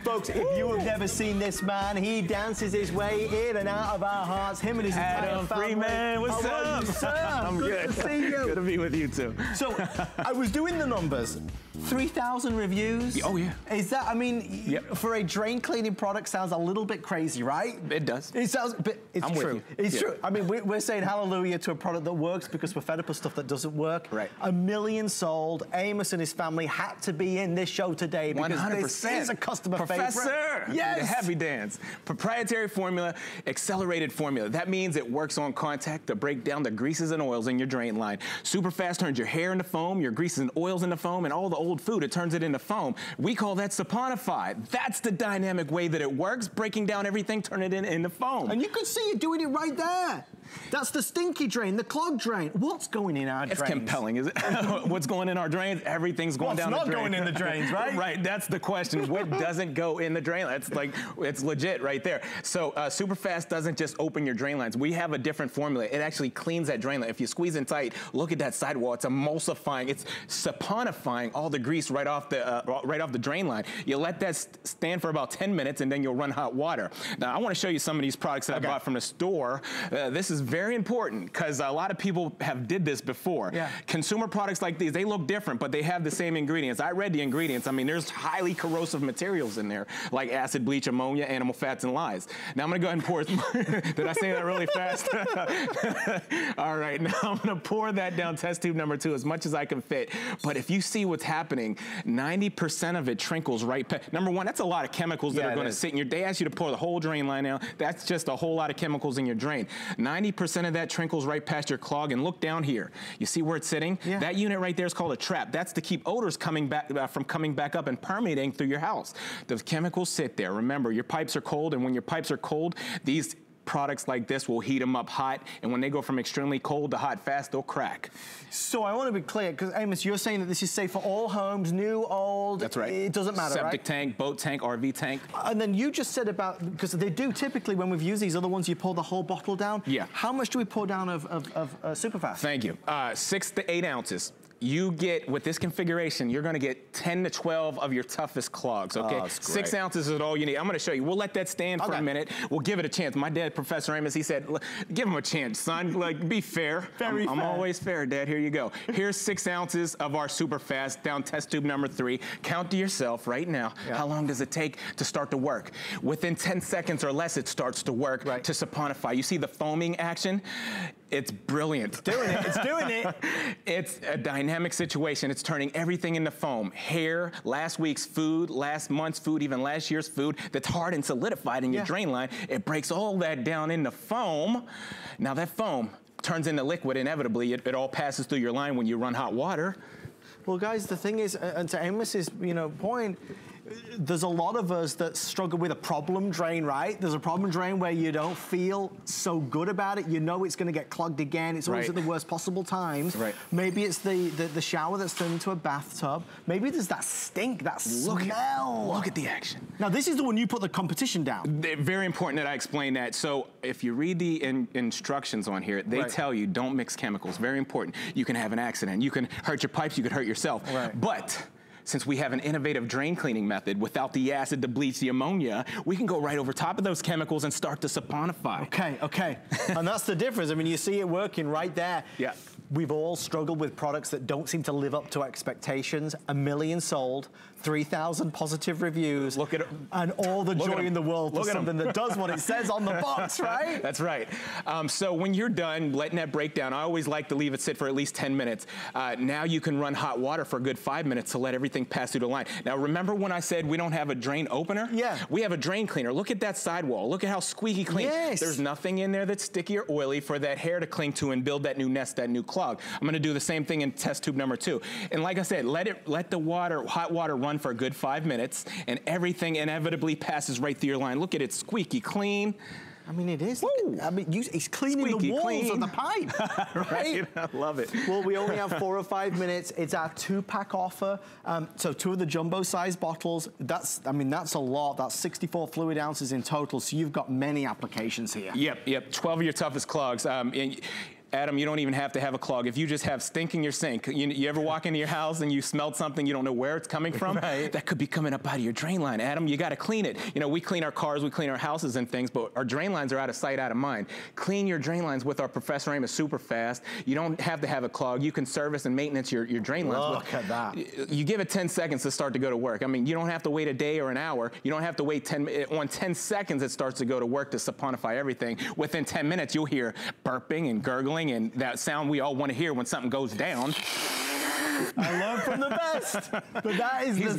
Folks, if you have never seen this man, he dances his way in and out of our hearts. Him and his Adam Freeman, what's up? You, sir? I'm good. Good to see you. Good to be with you too. So, I was doing the numbers. 3,000 reviews. Oh yeah. Is that? I mean, yep. For a drain cleaning product, sounds a little bit crazy, right? It does. It sounds, but it's true. It's true. I mean, we're saying hallelujah to a product that works because we're fed up with stuff that doesn't work. Right. 1 million sold. Amos and his family had to be in this show today because 100%. This is a customer favorite. Professor. Yes. The Heavy Dance. Proprietary formula, accelerated formula. That means it works on contact to break down the greases and oils in your drain line. Super fast turns your hair into foam, your greases and oils into foam, and all the old food, it turns it into foam. We call that saponified. That's the dynamic way that it works, breaking down everything, turning it into foam. And you can see it doing it right there. That's the stinky drain, the clogged drain. What's going in our drains? It's compelling, is it? What's going in our drains? Everything's going down the drain. What's not going in the drains, right? Right, that's the question. What doesn't go in the drain? That's like, it's legit right there. So Superfast doesn't just open your drain lines. We have a different formula. It actually cleans that drain line. If you squeeze in tight, look at that sidewall. It's emulsifying, it's saponifying all the grease right off the drain line. You let that stand for about 10 minutes and then you'll run hot water. Now, I wanna show you some of these products that I bought from the store. This is very important because a lot of people have did this before. Yeah. Consumer products like these, they look different, but they have the same ingredients. I read the ingredients. I mean, there's highly corrosive materials in there, like acid, bleach, ammonia, animal fats, and lies. Now I'm gonna go ahead and pour, did I say that really fast? All right, now I'm gonna pour that down test tube number 2 as much as I can fit. But if you see what's happening, 90% of it trickles right past. Number one, that's a lot of chemicals that are gonna sit in your, they ask you to pour the whole drain line out. That's just a whole lot of chemicals in your drain. 90% of that trickles right past your clog, and look down here. You see where it's sitting? Yeah. That unit right there is called a trap. That's to keep odors coming back from coming back up and permeating through your house. Those chemicals sit there. Remember, your pipes are cold, and when your pipes are cold, these products like this will heat them up hot, and when they go from extremely cold to hot fast, they'll crack. So I want to be clear, because Amos, you're saying that this is safe for all homes, new, old. That's right. It doesn't matter, right? Septic tank, boat tank, RV tank. And then you just said about, because they do typically, when we've used these other ones, you pour the whole bottle down. Yeah. How much do we pour down of Superfast? Thank you. 6 to 8 ounces. You get, with this configuration, you're gonna get 10 to 12 of your toughest clogs, okay? Oh, 6 ounces is all you need. I'm gonna show you. We'll let that stand for a minute. We'll give it a chance. My dad, Professor Amos, he said, give him a chance, son. Like, be fair. I'm always fair, Dad. Here you go. Here's 6 ounces of our super fast down test tube number 3. Count to yourself right now. Yeah. How long does it take to start to work? Within 10 seconds or less, it starts to work to saponify. You see the foaming action? It's brilliant. It's doing it. It's doing it. It's a dynamic situation. It's turning everything into foam. Hair, last week's food, last month's food, even last year's food that's hard and solidified in your drain line. It breaks all that down into foam. Now that foam turns into liquid inevitably. It all passes through your line when you run hot water. Well, guys, the thing is, and to Amos's point, there's a lot of us that struggle with a problem drain, right? There's a problem drain where you don't feel so good about it. You know it's gonna get clogged again. It's always at the worst possible times. Right. Maybe it's the shower that's turned into a bathtub. Maybe there's that stink, that smell. Look at the action. Now this is the one you put the competition down. Very important that I explain that. So if you read the instructions on here, they tell you don't mix chemicals. Very important. You can have an accident. You can hurt your pipes, you could hurt yourself. Right. But since we have an innovative drain cleaning method without the acid, the bleach, the ammonia, we can go right over top of those chemicals and start to saponify. Okay, okay. And that's the difference. I mean, you see it working right there. Yeah. We've all struggled with products that don't seem to live up to expectations. 1 million sold, 3,000 positive reviews. Look at it. And all the joy in the world for something that does what it says on the box, right? That's right. So when you're done letting that break down, I always like to leave it sit for at least 10 minutes. Now you can run hot water for a good 5 minutes to let everything pass through the line. Now remember when I said we don't have a drain opener? Yeah. We have a drain cleaner. Look at that sidewall. Look at how squeaky clean. Yes. There's nothing in there that's sticky or oily for that hair to cling to and build that new nest, that new clog. I'm gonna do the same thing in test tube number 2. And like I said, let the hot water run for a good 5 minutes and everything inevitably passes right through your line. Look at it, squeaky clean. I mean, it is. Woo. I mean, it's cleaning the walls of the pipe, right? I love it. Well, we only have 4 or 5 minutes. It's our 2-pack offer. So 2 of the jumbo-sized bottles. That's, I mean, that's a lot. That's 64 fluid ounces in total. So you've got many applications here. Yep, yep. 12 of your toughest clogs. Adam, you don't even have to have a clog. If you just have stink in your sink, you ever walk into your house and you smelled something, you don't know where it's coming from? Right. That could be coming up out of your drain line. Adam, you gotta clean it. You know, we clean our cars, we clean our houses and things, but our drain lines are out of sight, out of mind. Clean your drain lines with our Professor Amos Super Fast. You don't have to have a clog. You can service and maintenance your drain lines. Look at that. You give it 10 seconds to start to go to work. I mean, you don't have to wait a day or an hour. You don't have to wait 10 seconds it starts to go to work to saponify everything. Within 10 minutes, you'll hear burping and gurgling and that sound we all want to hear when something goes down. I learned from the best, but that is good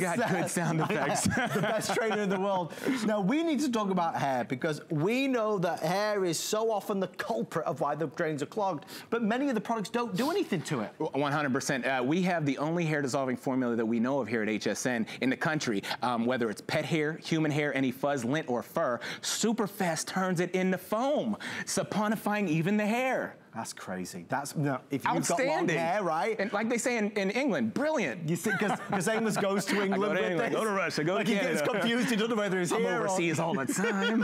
sound effects. The best trainer in the world. Now, we need to talk about hair because we know that hair is so often the culprit of why the drains are clogged, but many of the products don't do anything to it. 100%. We have the only hair dissolving formula that we know of here at HSN in the country, whether it's pet hair, human hair, any fuzz, lint, or fur. Superfast turns it into foam, saponifying even the hair. That's crazy. That's no, if you've got long hair, right? And like they say in England, brilliant. You see, because Amos goes to England. I go to England. Go to Russia. Go to Canada. He gets confused. He doesn't know whether he's here overseas or... all the time.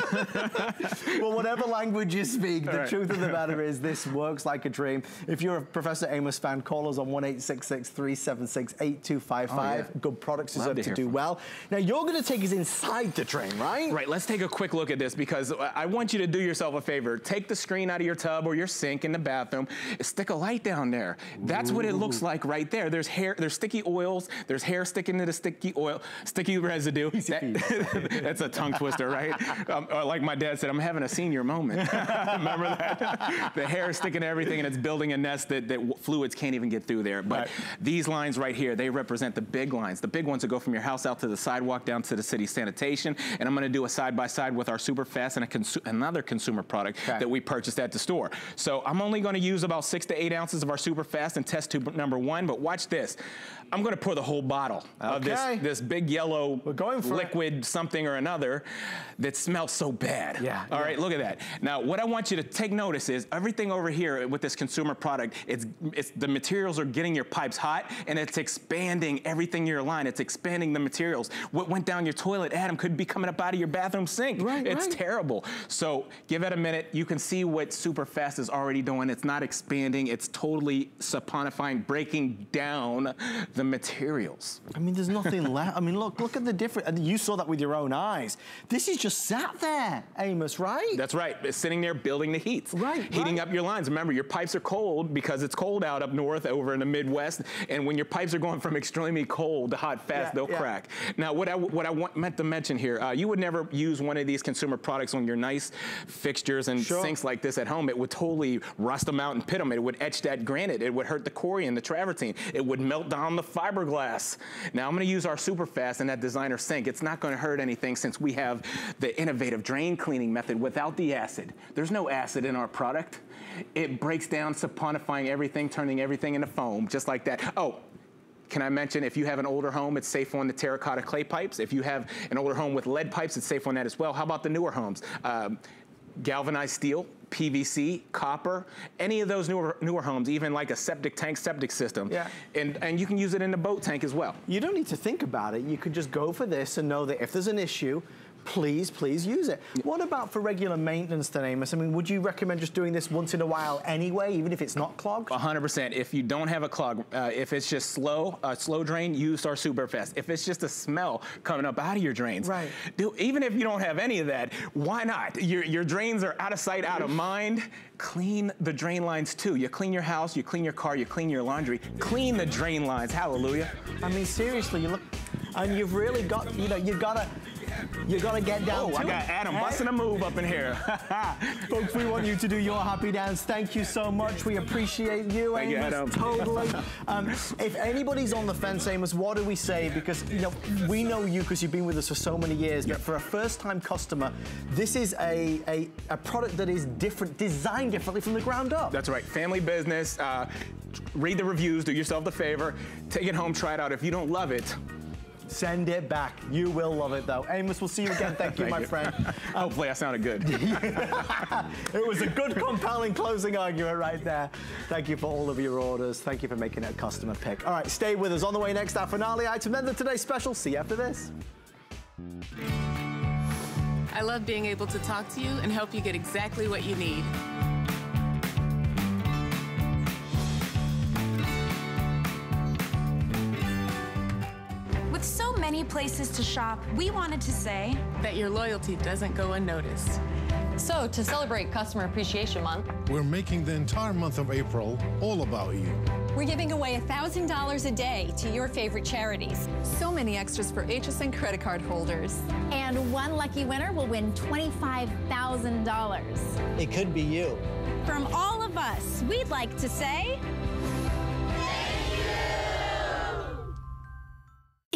Well, whatever language you speak, the truth of the matter is this works like a dream. If you're a Professor Amos fan, call us on 1-866-376-8255. Oh, yeah. Good products deserve to do well. Now you're going to take us inside the drain, right? Right. Let's take a quick look at this because I want you to do yourself a favor. Take the screen out of your tub or your sink in the bathroom, stick a light down there. That's what it looks like right there. There's hair, there's sticky oils, there's hair sticking to the sticky oil, sticky residue. That's a tongue twister, right? Like my dad said, I'm having a senior moment. Remember that? The hair is sticking to everything and it's building a nest that fluids can't even get through there. But these lines right here, they represent the big lines. The big ones that go from your house out to the sidewalk down to the city sanitation. And I'm gonna do a side-by-side with our Super Fast and another consumer product that we purchased at the store. So I'm only gonna use about 6 to 8 ounces of our Super Fast in test tube #1, but watch this. I'm gonna pour the whole bottle of this big yellow liquid something or another that smells so bad. Yeah. All right, look at that. Now, what I want you to take notice is everything over here with this consumer product, it's the materials are getting your pipes hot and it's expanding everything in your line. It's expanding the materials. What went down your toilet, Adam, could be coming up out of your bathroom sink. Right, it's terrible. So give it a minute. You can see what Super Fast is already doing. It's not expanding. It's totally saponifying, breaking down the materials. I mean, there's nothing left. I mean, look at the difference. And you saw that with your own eyes. This is just sat there, Amos, right? That's right. It's sitting there building the heat. Right. Heating up your lines. Remember, your pipes are cold because it's cold out up north over in the Midwest. And when your pipes are going from extremely cold to hot fast, they'll crack. Now, what I meant to mention here, you would never use one of these consumer products on your nice fixtures and sinks like this at home. It would totally rust them out and pit them. It would etch that granite. It would hurt the corian, the travertine. It would melt down the fiberglass. Now I'm gonna use our Super Fast in that designer sink. It's not gonna hurt anything since we have the innovative drain cleaning method without the acid. There's no acid in our product. It breaks down, saponifying everything, turning everything into foam, just like that. Oh. Can I mention, if you have an older home, it's safe on the terracotta clay pipes. If you have an older home with lead pipes, it's safe on that as well. How about the newer homes? Galvanized steel, PVC, copper, any of those newer homes, even like a septic tank, septic system. Yeah. And you can use it in the boat tank as well. You don't need to think about it. You could just go for this and know that if there's an issue, please, please use it. What about for regular maintenance then, Amos? I mean, would you recommend just doing this once in a while anyway, even if it's not clogged? 100%. If you don't have a clog, if it's just slow drain, use our Super Fast. If it's just a smell coming up out of your drains, even if you don't have any of that, why not? Your drains are out of sight, out of mind. Clean the drain lines too. You clean your house, you clean your car, you clean your laundry. Clean the drain lines, hallelujah. I mean, seriously, you look, and you've really got, you know, you've got to get down to it. I got Adam busting a move up in here. Folks, we want you to do your happy dance. Thank you so much. We appreciate you, Amos. Thank you, Adam. Totally. If anybody's on the fence, Amos, what do we say? Because, you know, we know you because you've been with us for so many years, but for a first-time customer, this is a product that is different, designed differently from the ground up. That's right. Family business. Read the reviews. Do yourself the favor. Take it home. Try it out. If you don't love it, send it back. You will love it, though. Amos, we'll see you again. Thank you, my friend. Hopefully I sounded good. It was a good, compelling closing argument right there. Thank you for all of your orders. Thank you for making it a customer pick. All right, stay with us. On the way next, our finale item, then the Today Special. See you after this. I love being able to talk to you and help you get exactly what you need. many places to shop, we wanted to say that your loyalty doesn't go unnoticed. So, to celebrate Customer Appreciation Month, we're making the entire month of April all about you. We're giving away $1,000 a day to your favorite charities. So many extras for HSN credit card holders. And one lucky winner will win $25,000. It could be you. From all of us, we'd like to say...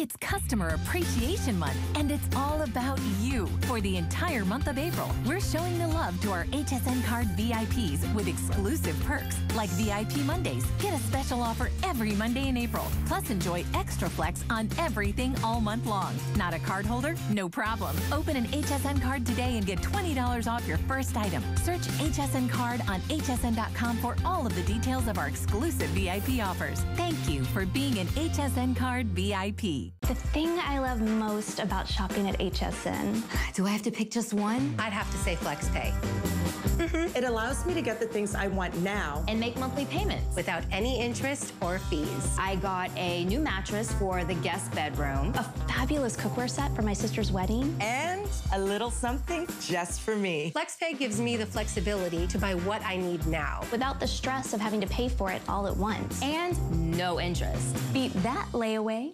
It's Customer Appreciation Month, and it's all about you. For the entire month of April, we're showing the love to our HSN Card VIPs with exclusive perks, like VIP Mondays. Get a special offer every Monday in April. Plus, enjoy Extra Flex on everything all month long. Not a card holder? No problem. Open an HSN Card today and get $20 off your first item. Search HSN Card on hsn.com for all of the details of our exclusive VIP offers. Thank you for being an HSN Card VIP. The thing I love most about shopping at HSN. Do I have to pick just one? I'd have to say FlexPay. It allows me to get the things I want now and make monthly payments without any interest or fees. I got a new mattress for the guest bedroom, a fabulous cookware set for my sister's wedding, and a little something just for me. FlexPay gives me the flexibility to buy what I need now without the stress of having to pay for it all at once, and no interest. Beat that layaway.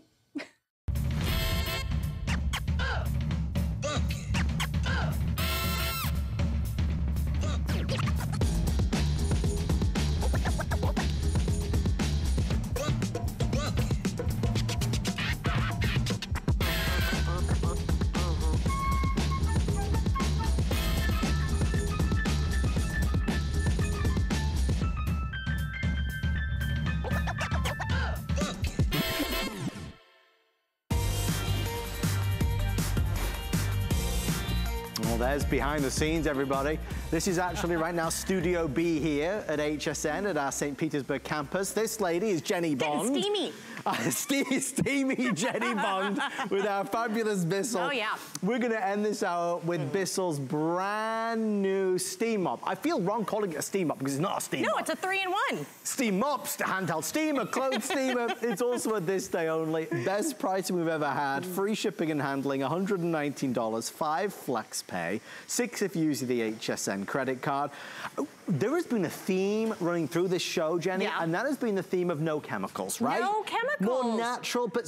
Behind the scenes, everybody. This is actually right now Studio B here at HSN at our St. Petersburg campus. This lady is Jeni Bond. Steamy. Steamy Jeni Bond with our fabulous Bissell. Oh, yeah. We're going to end this hour with Bissell's brand new steam mop. I feel wrong calling it a steam mop because it's not a steam mop. No, it's a 3-in-1. Steam mops, handheld steamer, clothes steamer. It's also a this day only. Best pricing we've ever had. Free shipping and handling, $119. 5 flex pay. 6 if you use the HSN credit card. There has been a theme running through this show, Jeni, and that has been the theme of no chemicals, right? No chemicals. More natural, but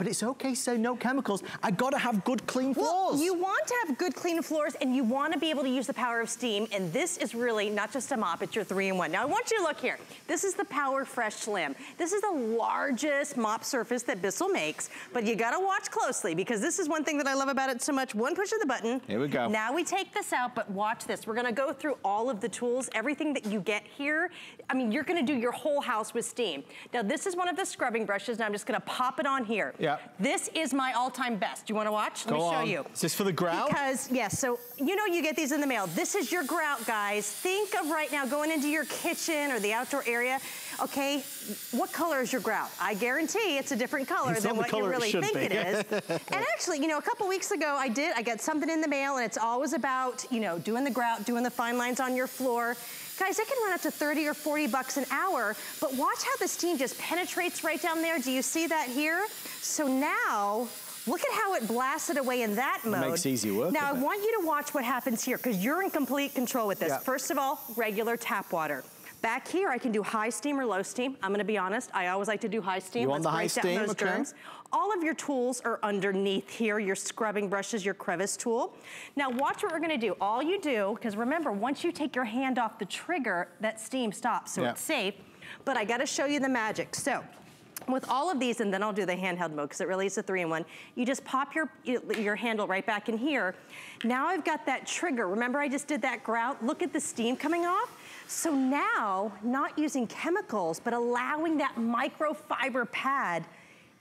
it's okay to say no chemicals. I gotta have good, clean floors. Well, you want to have good, clean floors, and you want to be able to use the power of steam, and this is really not just a mop, it's your 3-in-1. Now, I want you to look here. This is the PowerFresh Slim. This is the largest mop surface that Bissell makes, but you gotta watch closely, because this is one thing that I love about it so much. One push of the button. Here we go. Now we take this out, but watch this. We're gonna go through all of the tools, everything that you get here. I mean, you're gonna do your whole house with steam. Now, this is one of the scrubbing brushes, and I'm just gonna pop it on here. Yeah. This is my all-time best. Do you wanna watch? Let me show you. Is this for the grout? Because, yes, so, you know you get these in the mail. This is your grout, guys. Think of right now going into your kitchen or the outdoor area. Okay, what color is your grout? I guarantee it's a different color than what you really think it is. And actually, you know, a couple weeks ago, I got something in the mail, and it's always about, you know, doing the grout, doing the fine lines on your floor. Guys, it can run up to 30 or 40 bucks an hour, but watch how the steam just penetrates right down there. Do you see that here? So now, look at how it blasted away in that mode. It makes easy work. Now, I want you to watch what happens here, because you're in complete control with this. Yeah. First of all, regular tap water. Back here, I can do high steam or low steam. I'm gonna be honest, I always like to do high steam. You want the high steam? Let's break down those germs. All of your tools are underneath here, your scrubbing brushes, your crevice tool. Now watch what we're gonna do. All you do, because remember, once you take your hand off the trigger, that steam stops, so it's safe. But I gotta show you the magic. So, with all of these, and then I'll do the handheld mode, because it really is a 3-in-1, you just pop your handle right back in here. Now I've got that trigger. Remember I just did that grout? Look at the steam coming off. So now, not using chemicals, but allowing that microfiber pad,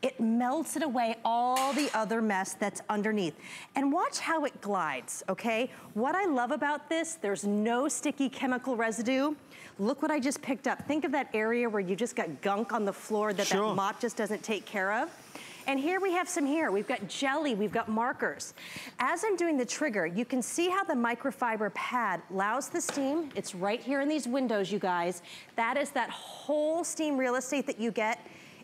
it melts it away, all the other mess that's underneath. And watch how it glides, okay? What I love about this, there's no sticky chemical residue. Look what I just picked up. Think of that area where you just got gunk on the floor that that mop just doesn't take care of. And here we have some here. We've got jelly, we've got markers. As I'm doing the trigger, you can see how the microfiber pad allows the steam. It's right here in these windows, you guys. That is that whole steam real estate that you get.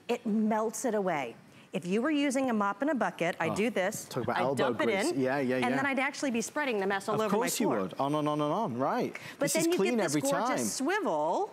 It melts it away. If you were using a mop and a bucket, I'd do this. Talk about elbow grease. I'd dump it in. Yeah. And then I'd actually be spreading the mess all over my floor. Of course you would. On, right. But then you get this gorgeous swivel.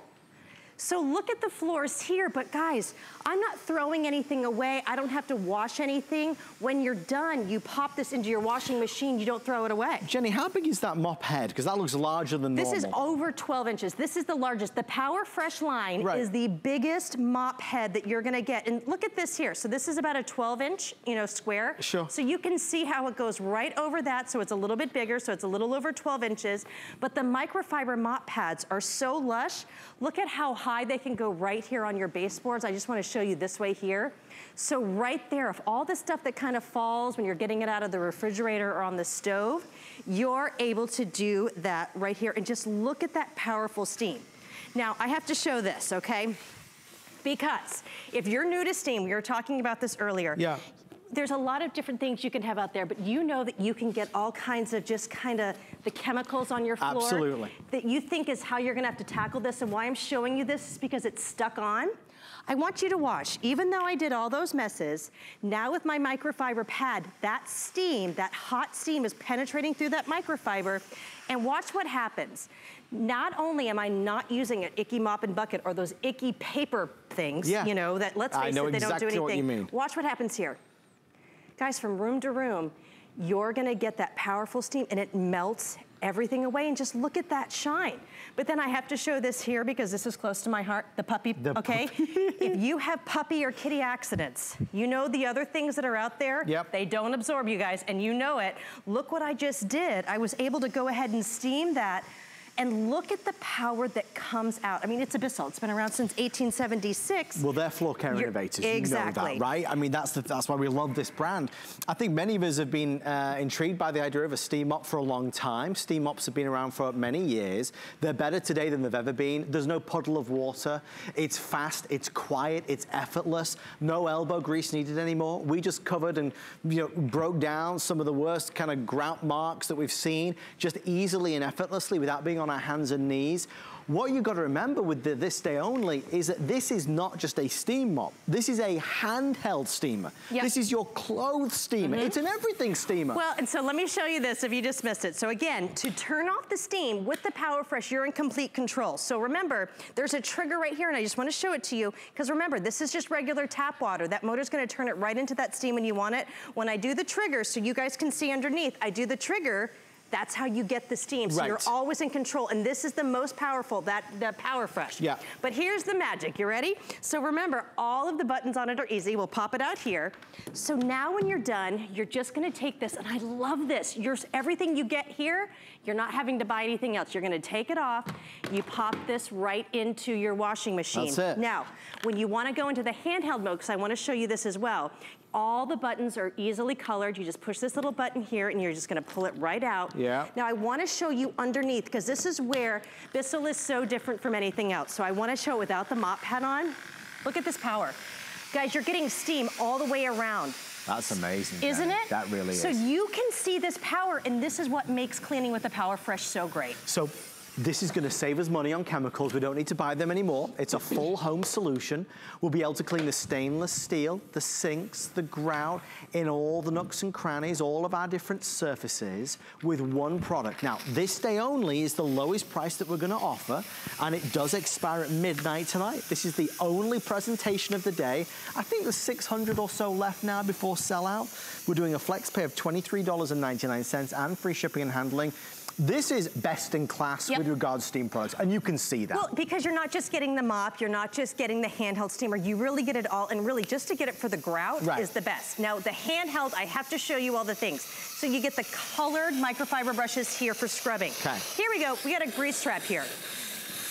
So look at the floors here, but guys, I'm not throwing anything away. I don't have to wash anything. When you're done, you pop this into your washing machine, you don't throw it away. Jeni, how big is that mop head? Because that looks larger than normal. This is over 12 inches. This is the largest. The PowerFresh line is the biggest mop head that you're gonna get. And look at this here. So this is about a 12 inch, square. Sure. So you can see how it goes right over that. So it's a little bit bigger. So it's a little over 12 inches. But the microfiber mop pads are so lush. Look at how high they can go right here on your baseboards. I just want to show you this way here. So right there, if all the stuff that kind of falls when you're getting it out of the refrigerator or on the stove, you're able to do that right here. And just look at that powerful steam. Now, I have to show this, okay? Because if you're new to steam, we were talking about this earlier. Yeah. There's a lot of different things you can have out there, but you know that you can get all kinds of just kind of the chemicals on your floor. Absolutely. That you think is how you're gonna have to tackle this, and why I'm showing you this is because it's stuck on. I want you to watch, even though I did all those messes, now with my microfiber pad, that steam, that hot steam is penetrating through that microfiber, and watch what happens. Not only am I not using an icky mop and bucket or those icky paper things, that let's face it, they don't do anything. What you mean. Watch what happens here. Guys, from room to room, you're gonna get that powerful steam and it melts everything away, and just look at that shine. But then I have to show this here because this is close to my heart, the puppy, okay? If you have puppy or kitty accidents, you know the other things that are out there, they don't absorb, you guys, and you know it. Look what I just did. I was able to go ahead and steam that, and look at the power that comes out. I mean, it's a Bissell. It's been around since 1876. Well, they're floor care innovators. Exactly. You know that, right? I mean, that's why we love this brand. I think many of us have been intrigued by the idea of a steam mop for a long time. Steam mops have been around for many years. They're better today than they've ever been. There's no puddle of water. It's fast, it's quiet, it's effortless. No elbow grease needed anymore. We just covered and broke down some of the worst kind of grout marks that we've seen, just easily and effortlessly without being on our hands and knees. What you've got to remember with the This Day Only is that this is not just a steam mop. This is a handheld steamer. Yep. This is your clothes steamer. Mm-hmm. It's an everything steamer. Well, and so let me show you this if you just missed it. So again, to turn off the steam with the PowerFresh, you're in complete control. So remember, there's a trigger right here, and I just want to show it to you, because remember, this is just regular tap water. That motor's going to turn it right into that steam when you want it. When I do the trigger, so you guys can see underneath, I do the trigger. That's how you get the steam. So you're always in control. And this is the most powerful, the PowerFresh. Yeah. But here's the magic, you ready? So remember, all of the buttons on it are easy. We'll pop it out here. So now when you're done, you're just gonna take this, and I love this. Everything you get here, you're not having to buy anything else. You're gonna take it off, you pop this right into your washing machine. That's it. Now, when you wanna go into the handheld mode, because I wanna show you this as well, all the buttons are easily colored. You just push this little button here and you're just gonna pull it right out. Yeah. Now I wanna show you underneath, because this is where Bissell is so different from anything else. So I wanna show it without the mop pad on. Look at this power. Guys, you're getting steam all the way around. That's amazing. Isn't it? That really is. So you can see this power, and this is what makes cleaning with the PowerFresh so great. So this is gonna save us money on chemicals. We don't need to buy them anymore. It's a full home solution. We'll be able to clean the stainless steel, the sinks, the grout, in all the nooks and crannies, all of our different surfaces with one product. Now, This Day Only is the lowest price that we're gonna offer, and it does expire at midnight tonight. This is the only presentation of the day. I think there's 600 or so left now before sellout. We're doing a flex pay of $23.99 and free shipping and handling. This is best in class with regards to steam products, and you can see that. Well, because you're not just getting the mop, you're not just getting the handheld steamer, you really get it all, and really just to get it for the grout is the best. Now, the handheld, I have to show you all the things. So you get the colored microfiber brushes here for scrubbing. Okay. Here we go, we got a grease trap here.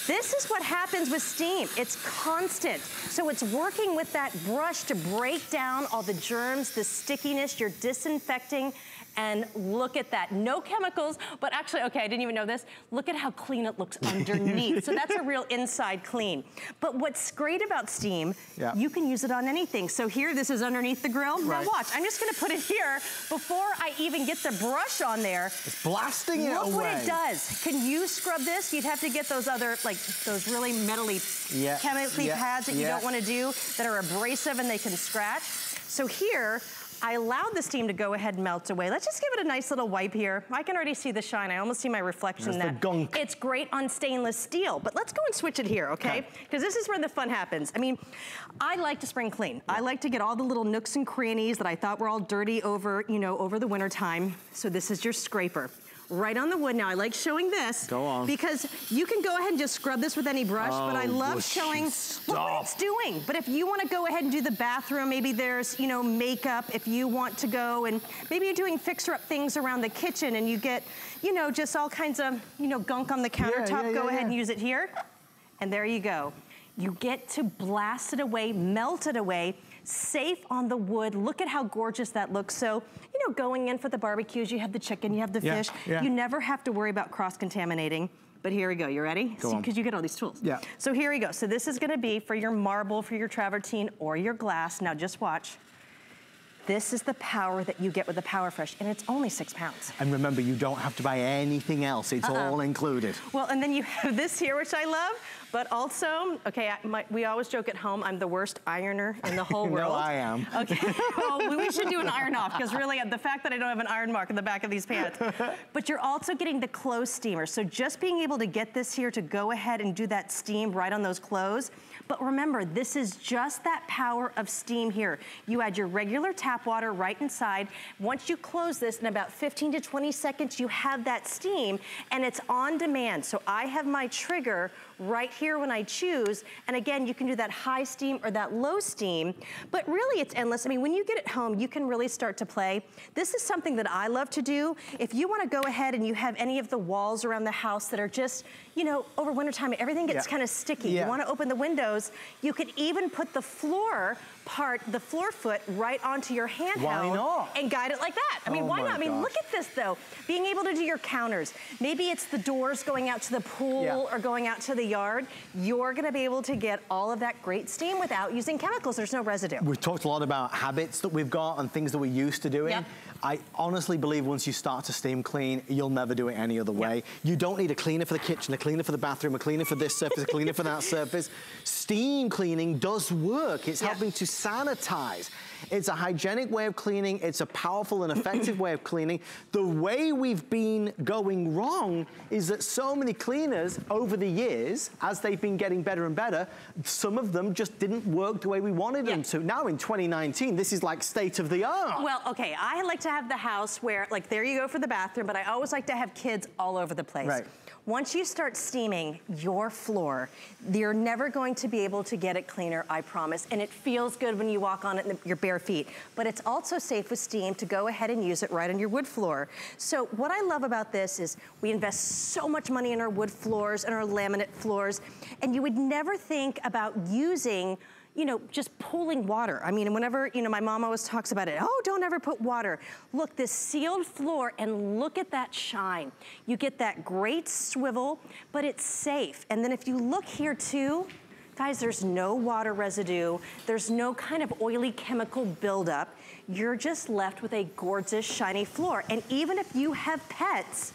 This is what happens with steam. It's constant. So it's working with that brush to break down all the germs, the stickiness, you're disinfecting. And look at that, no chemicals, but actually, okay, I didn't even know this. Look at how clean it looks underneath. So that's a real inside clean. But what's great about steam, you can use it on anything. So here, this is underneath the grill. Now watch, I'm just gonna put it here before I even get the brush on there. It's blasting it away. Look what it does. Can you scrub this? You'd have to get those other, like those really metally, chemically pads that you don't wanna do, that are abrasive and they can scratch. So here, I allowed the steam to go ahead and melt away. Let's just give it a nice little wipe here. I can already see the shine. I almost see my reflection in that. The gunk. It's great on stainless steel, but let's go and switch it here, okay? Because this is where the fun happens. I mean, I like to spring clean. I like to get all the little nooks and crannies that I thought were all dirty over, you know, over the winter time. So this is your scraper. Right on the wood. Now I like showing this because you can go ahead and just scrub this with any brush, but I love showing what it's doing. But if you want to go ahead and do the bathroom, maybe there's, you know, makeup. If you want to go and maybe you're doing fixer-up things around the kitchen and you get, you know, just all kinds of, you know, gunk on the countertop, go ahead and use it here. And there you go. You get to blast it away, melt it away, safe on the wood. Look at how gorgeous that looks. So, you know, going in for the barbecues, you have the chicken, you have the fish. You never have to worry about cross-contaminating. But here we go, you ready? Because you get all these tools. So here we go. So this is gonna be for your marble, for your travertine, or your glass. Now just watch. This is the power that you get with the PowerFresh, and it's only 6 pounds. And remember, you don't have to buy anything else. It's all included. Well, and then you have this here, which I love, but also, okay, we always joke at home, I'm the worst ironer in the whole world. No, I am. Okay, well, we should do an iron off, because really, the fact that I don't have an iron mark in the back of these pants. But you're also getting the clothes steamer. So just being able to get this here to go ahead and do that steam right on those clothes. But remember, this is just that power of steam here. You add your regular tap water right inside. Once you close this, in about 15 to 20 seconds, you have that steam, and it's on demand. So I have my trigger right here when I choose. And again, you can do that high steam or that low steam, but really it's endless. I mean, when you get it home, you can really start to play. This is something that I love to do. If you wanna go ahead and you have any of the walls around the house that are just, you know, over wintertime, everything gets kind of sticky. You wanna open the windows. You could even put the floor part, the floor foot, right onto your handheld. Why not? And guide it like that. I mean, why not? I mean, look at this though. Being able to do your counters. Maybe it's the doors going out to the pool or going out to the yard. You're gonna be able to get all of that great steam without using chemicals. There's no residue. We've talked a lot about habits that we've got and things that we're used to doing. I honestly believe once you start to steam clean, you'll never do it any other way. You don't need a cleaner for the kitchen, a cleaner for the bathroom, a cleaner for this surface, a cleaner for that surface. Steam cleaning does work. It's helping to sanitize. It's a hygienic way of cleaning. It's a powerful and effective way of cleaning. The way we've been going wrong is that so many cleaners over the years, as they've been getting better and better, some of them just didn't work the way we wanted them to. Now in 2019, this is like state of the art. Well, okay, I like to have the house where, like, there you go for the bathroom, but I always like to have kids all over the place. Once you start steaming your floor, you're never going to be able to get it cleaner, I promise. And it feels good when you walk on it in your bare feet. But it's also safe with steam to go ahead and use it right on your wood floor. So what I love about this is we invest so much money in our wood floors and our laminate floors. And you would never think about using, you know, just pooling water. I mean, whenever, you know, my mom always talks about it, oh, don't ever put water. Look, this sealed floor, and look at that shine. You get that great swivel, but it's safe. And then if you look here too, guys, there's no water residue. There's no kind of oily chemical buildup. You're just left with a gorgeous, shiny floor. And even if you have pets,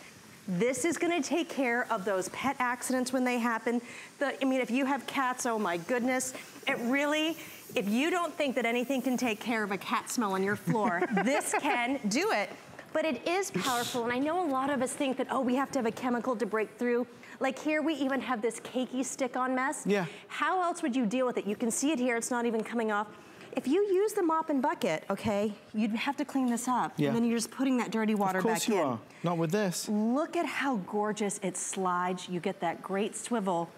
this is gonna take care of those pet accidents when they happen. I mean, if you have cats, oh my goodness. It really, if you don't think that anything can take care of a cat smell on your floor, this can do it. But it is powerful, and I know a lot of us think that, oh, we have to have a chemical to break through. Like here, we even have this cakey stick-on mess. How else would you deal with it? You can see it here, it's not even coming off. If you use the mop and bucket, okay, you'd have to clean this up. And then you're just putting that dirty water back in. Of course you are, not with this. Look at how gorgeous it slides. You get that great swivel.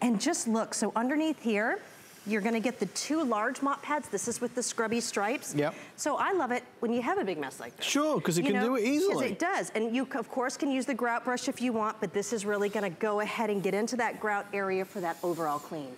And just look, so underneath here, you're gonna get the two large mop pads. This is with the scrubby stripes. So I love it when you have a big mess like this. Because it can do it easily. Because it does. And you, of course, can use the grout brush if you want, but this is really gonna go ahead and get into that grout area for that overall clean.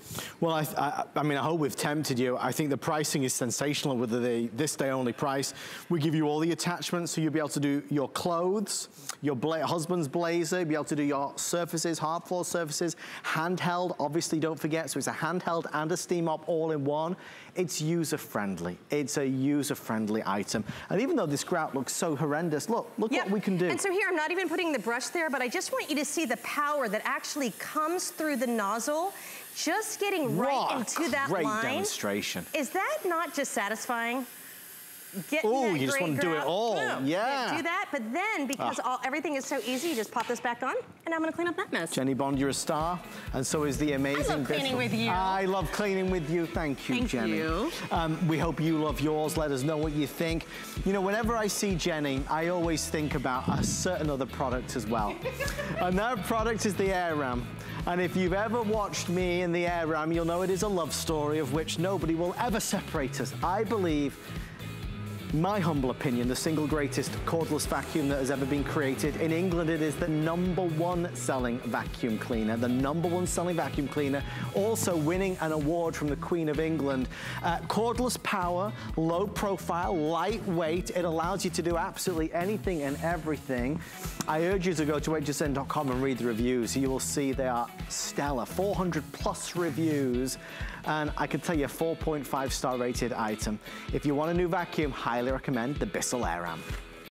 Well, I mean, I hope we've tempted you. I think the pricing is sensational with the this day only price. We give you all the attachments, so you'll be able to do your clothes, your husband's blazer, you'll be able to do your surfaces, hard floor surfaces, handheld, obviously don't forget. So it's a handheld and a steam mop all in one. It's user-friendly. It's a user-friendly item. And even though this grout looks so horrendous, look, look what we can do. And so here, I'm not even putting the brush there, but I just want you to see the power that actually comes through the nozzle, just getting right into that line. Great demonstration. Is that not just satisfying? getting that you just want to do it all. Yeah. Do that, but then because everything is so easy, you just pop this back on, and I'm going to clean up that mess. Jeni Bond, you're a star, and so is the amazing I love cleaning with you. I love cleaning with you. Thank you, Jeni. We hope you love yours. Let us know what you think. You know, whenever I see Jeni, I always think about a certain other product as well. And that product is the Air Ram. And if you've ever watched me in the Air Ram, you'll know it is a love story of which nobody will ever separate us. I believe, my humble opinion, the single greatest cordless vacuum that has ever been created. In England, it is the #1 selling vacuum cleaner, the #1 selling vacuum cleaner, also winning an award from the Queen of England. Cordless power, low profile, lightweight. It allows you to do absolutely anything and everything. I urge you to go to hsn.com and read the reviews. You will see they are stellar, 400 plus reviews. And I can tell you, a 4.5-star rated item. If you want a new vacuum, highly recommend the Bissell Air Ram.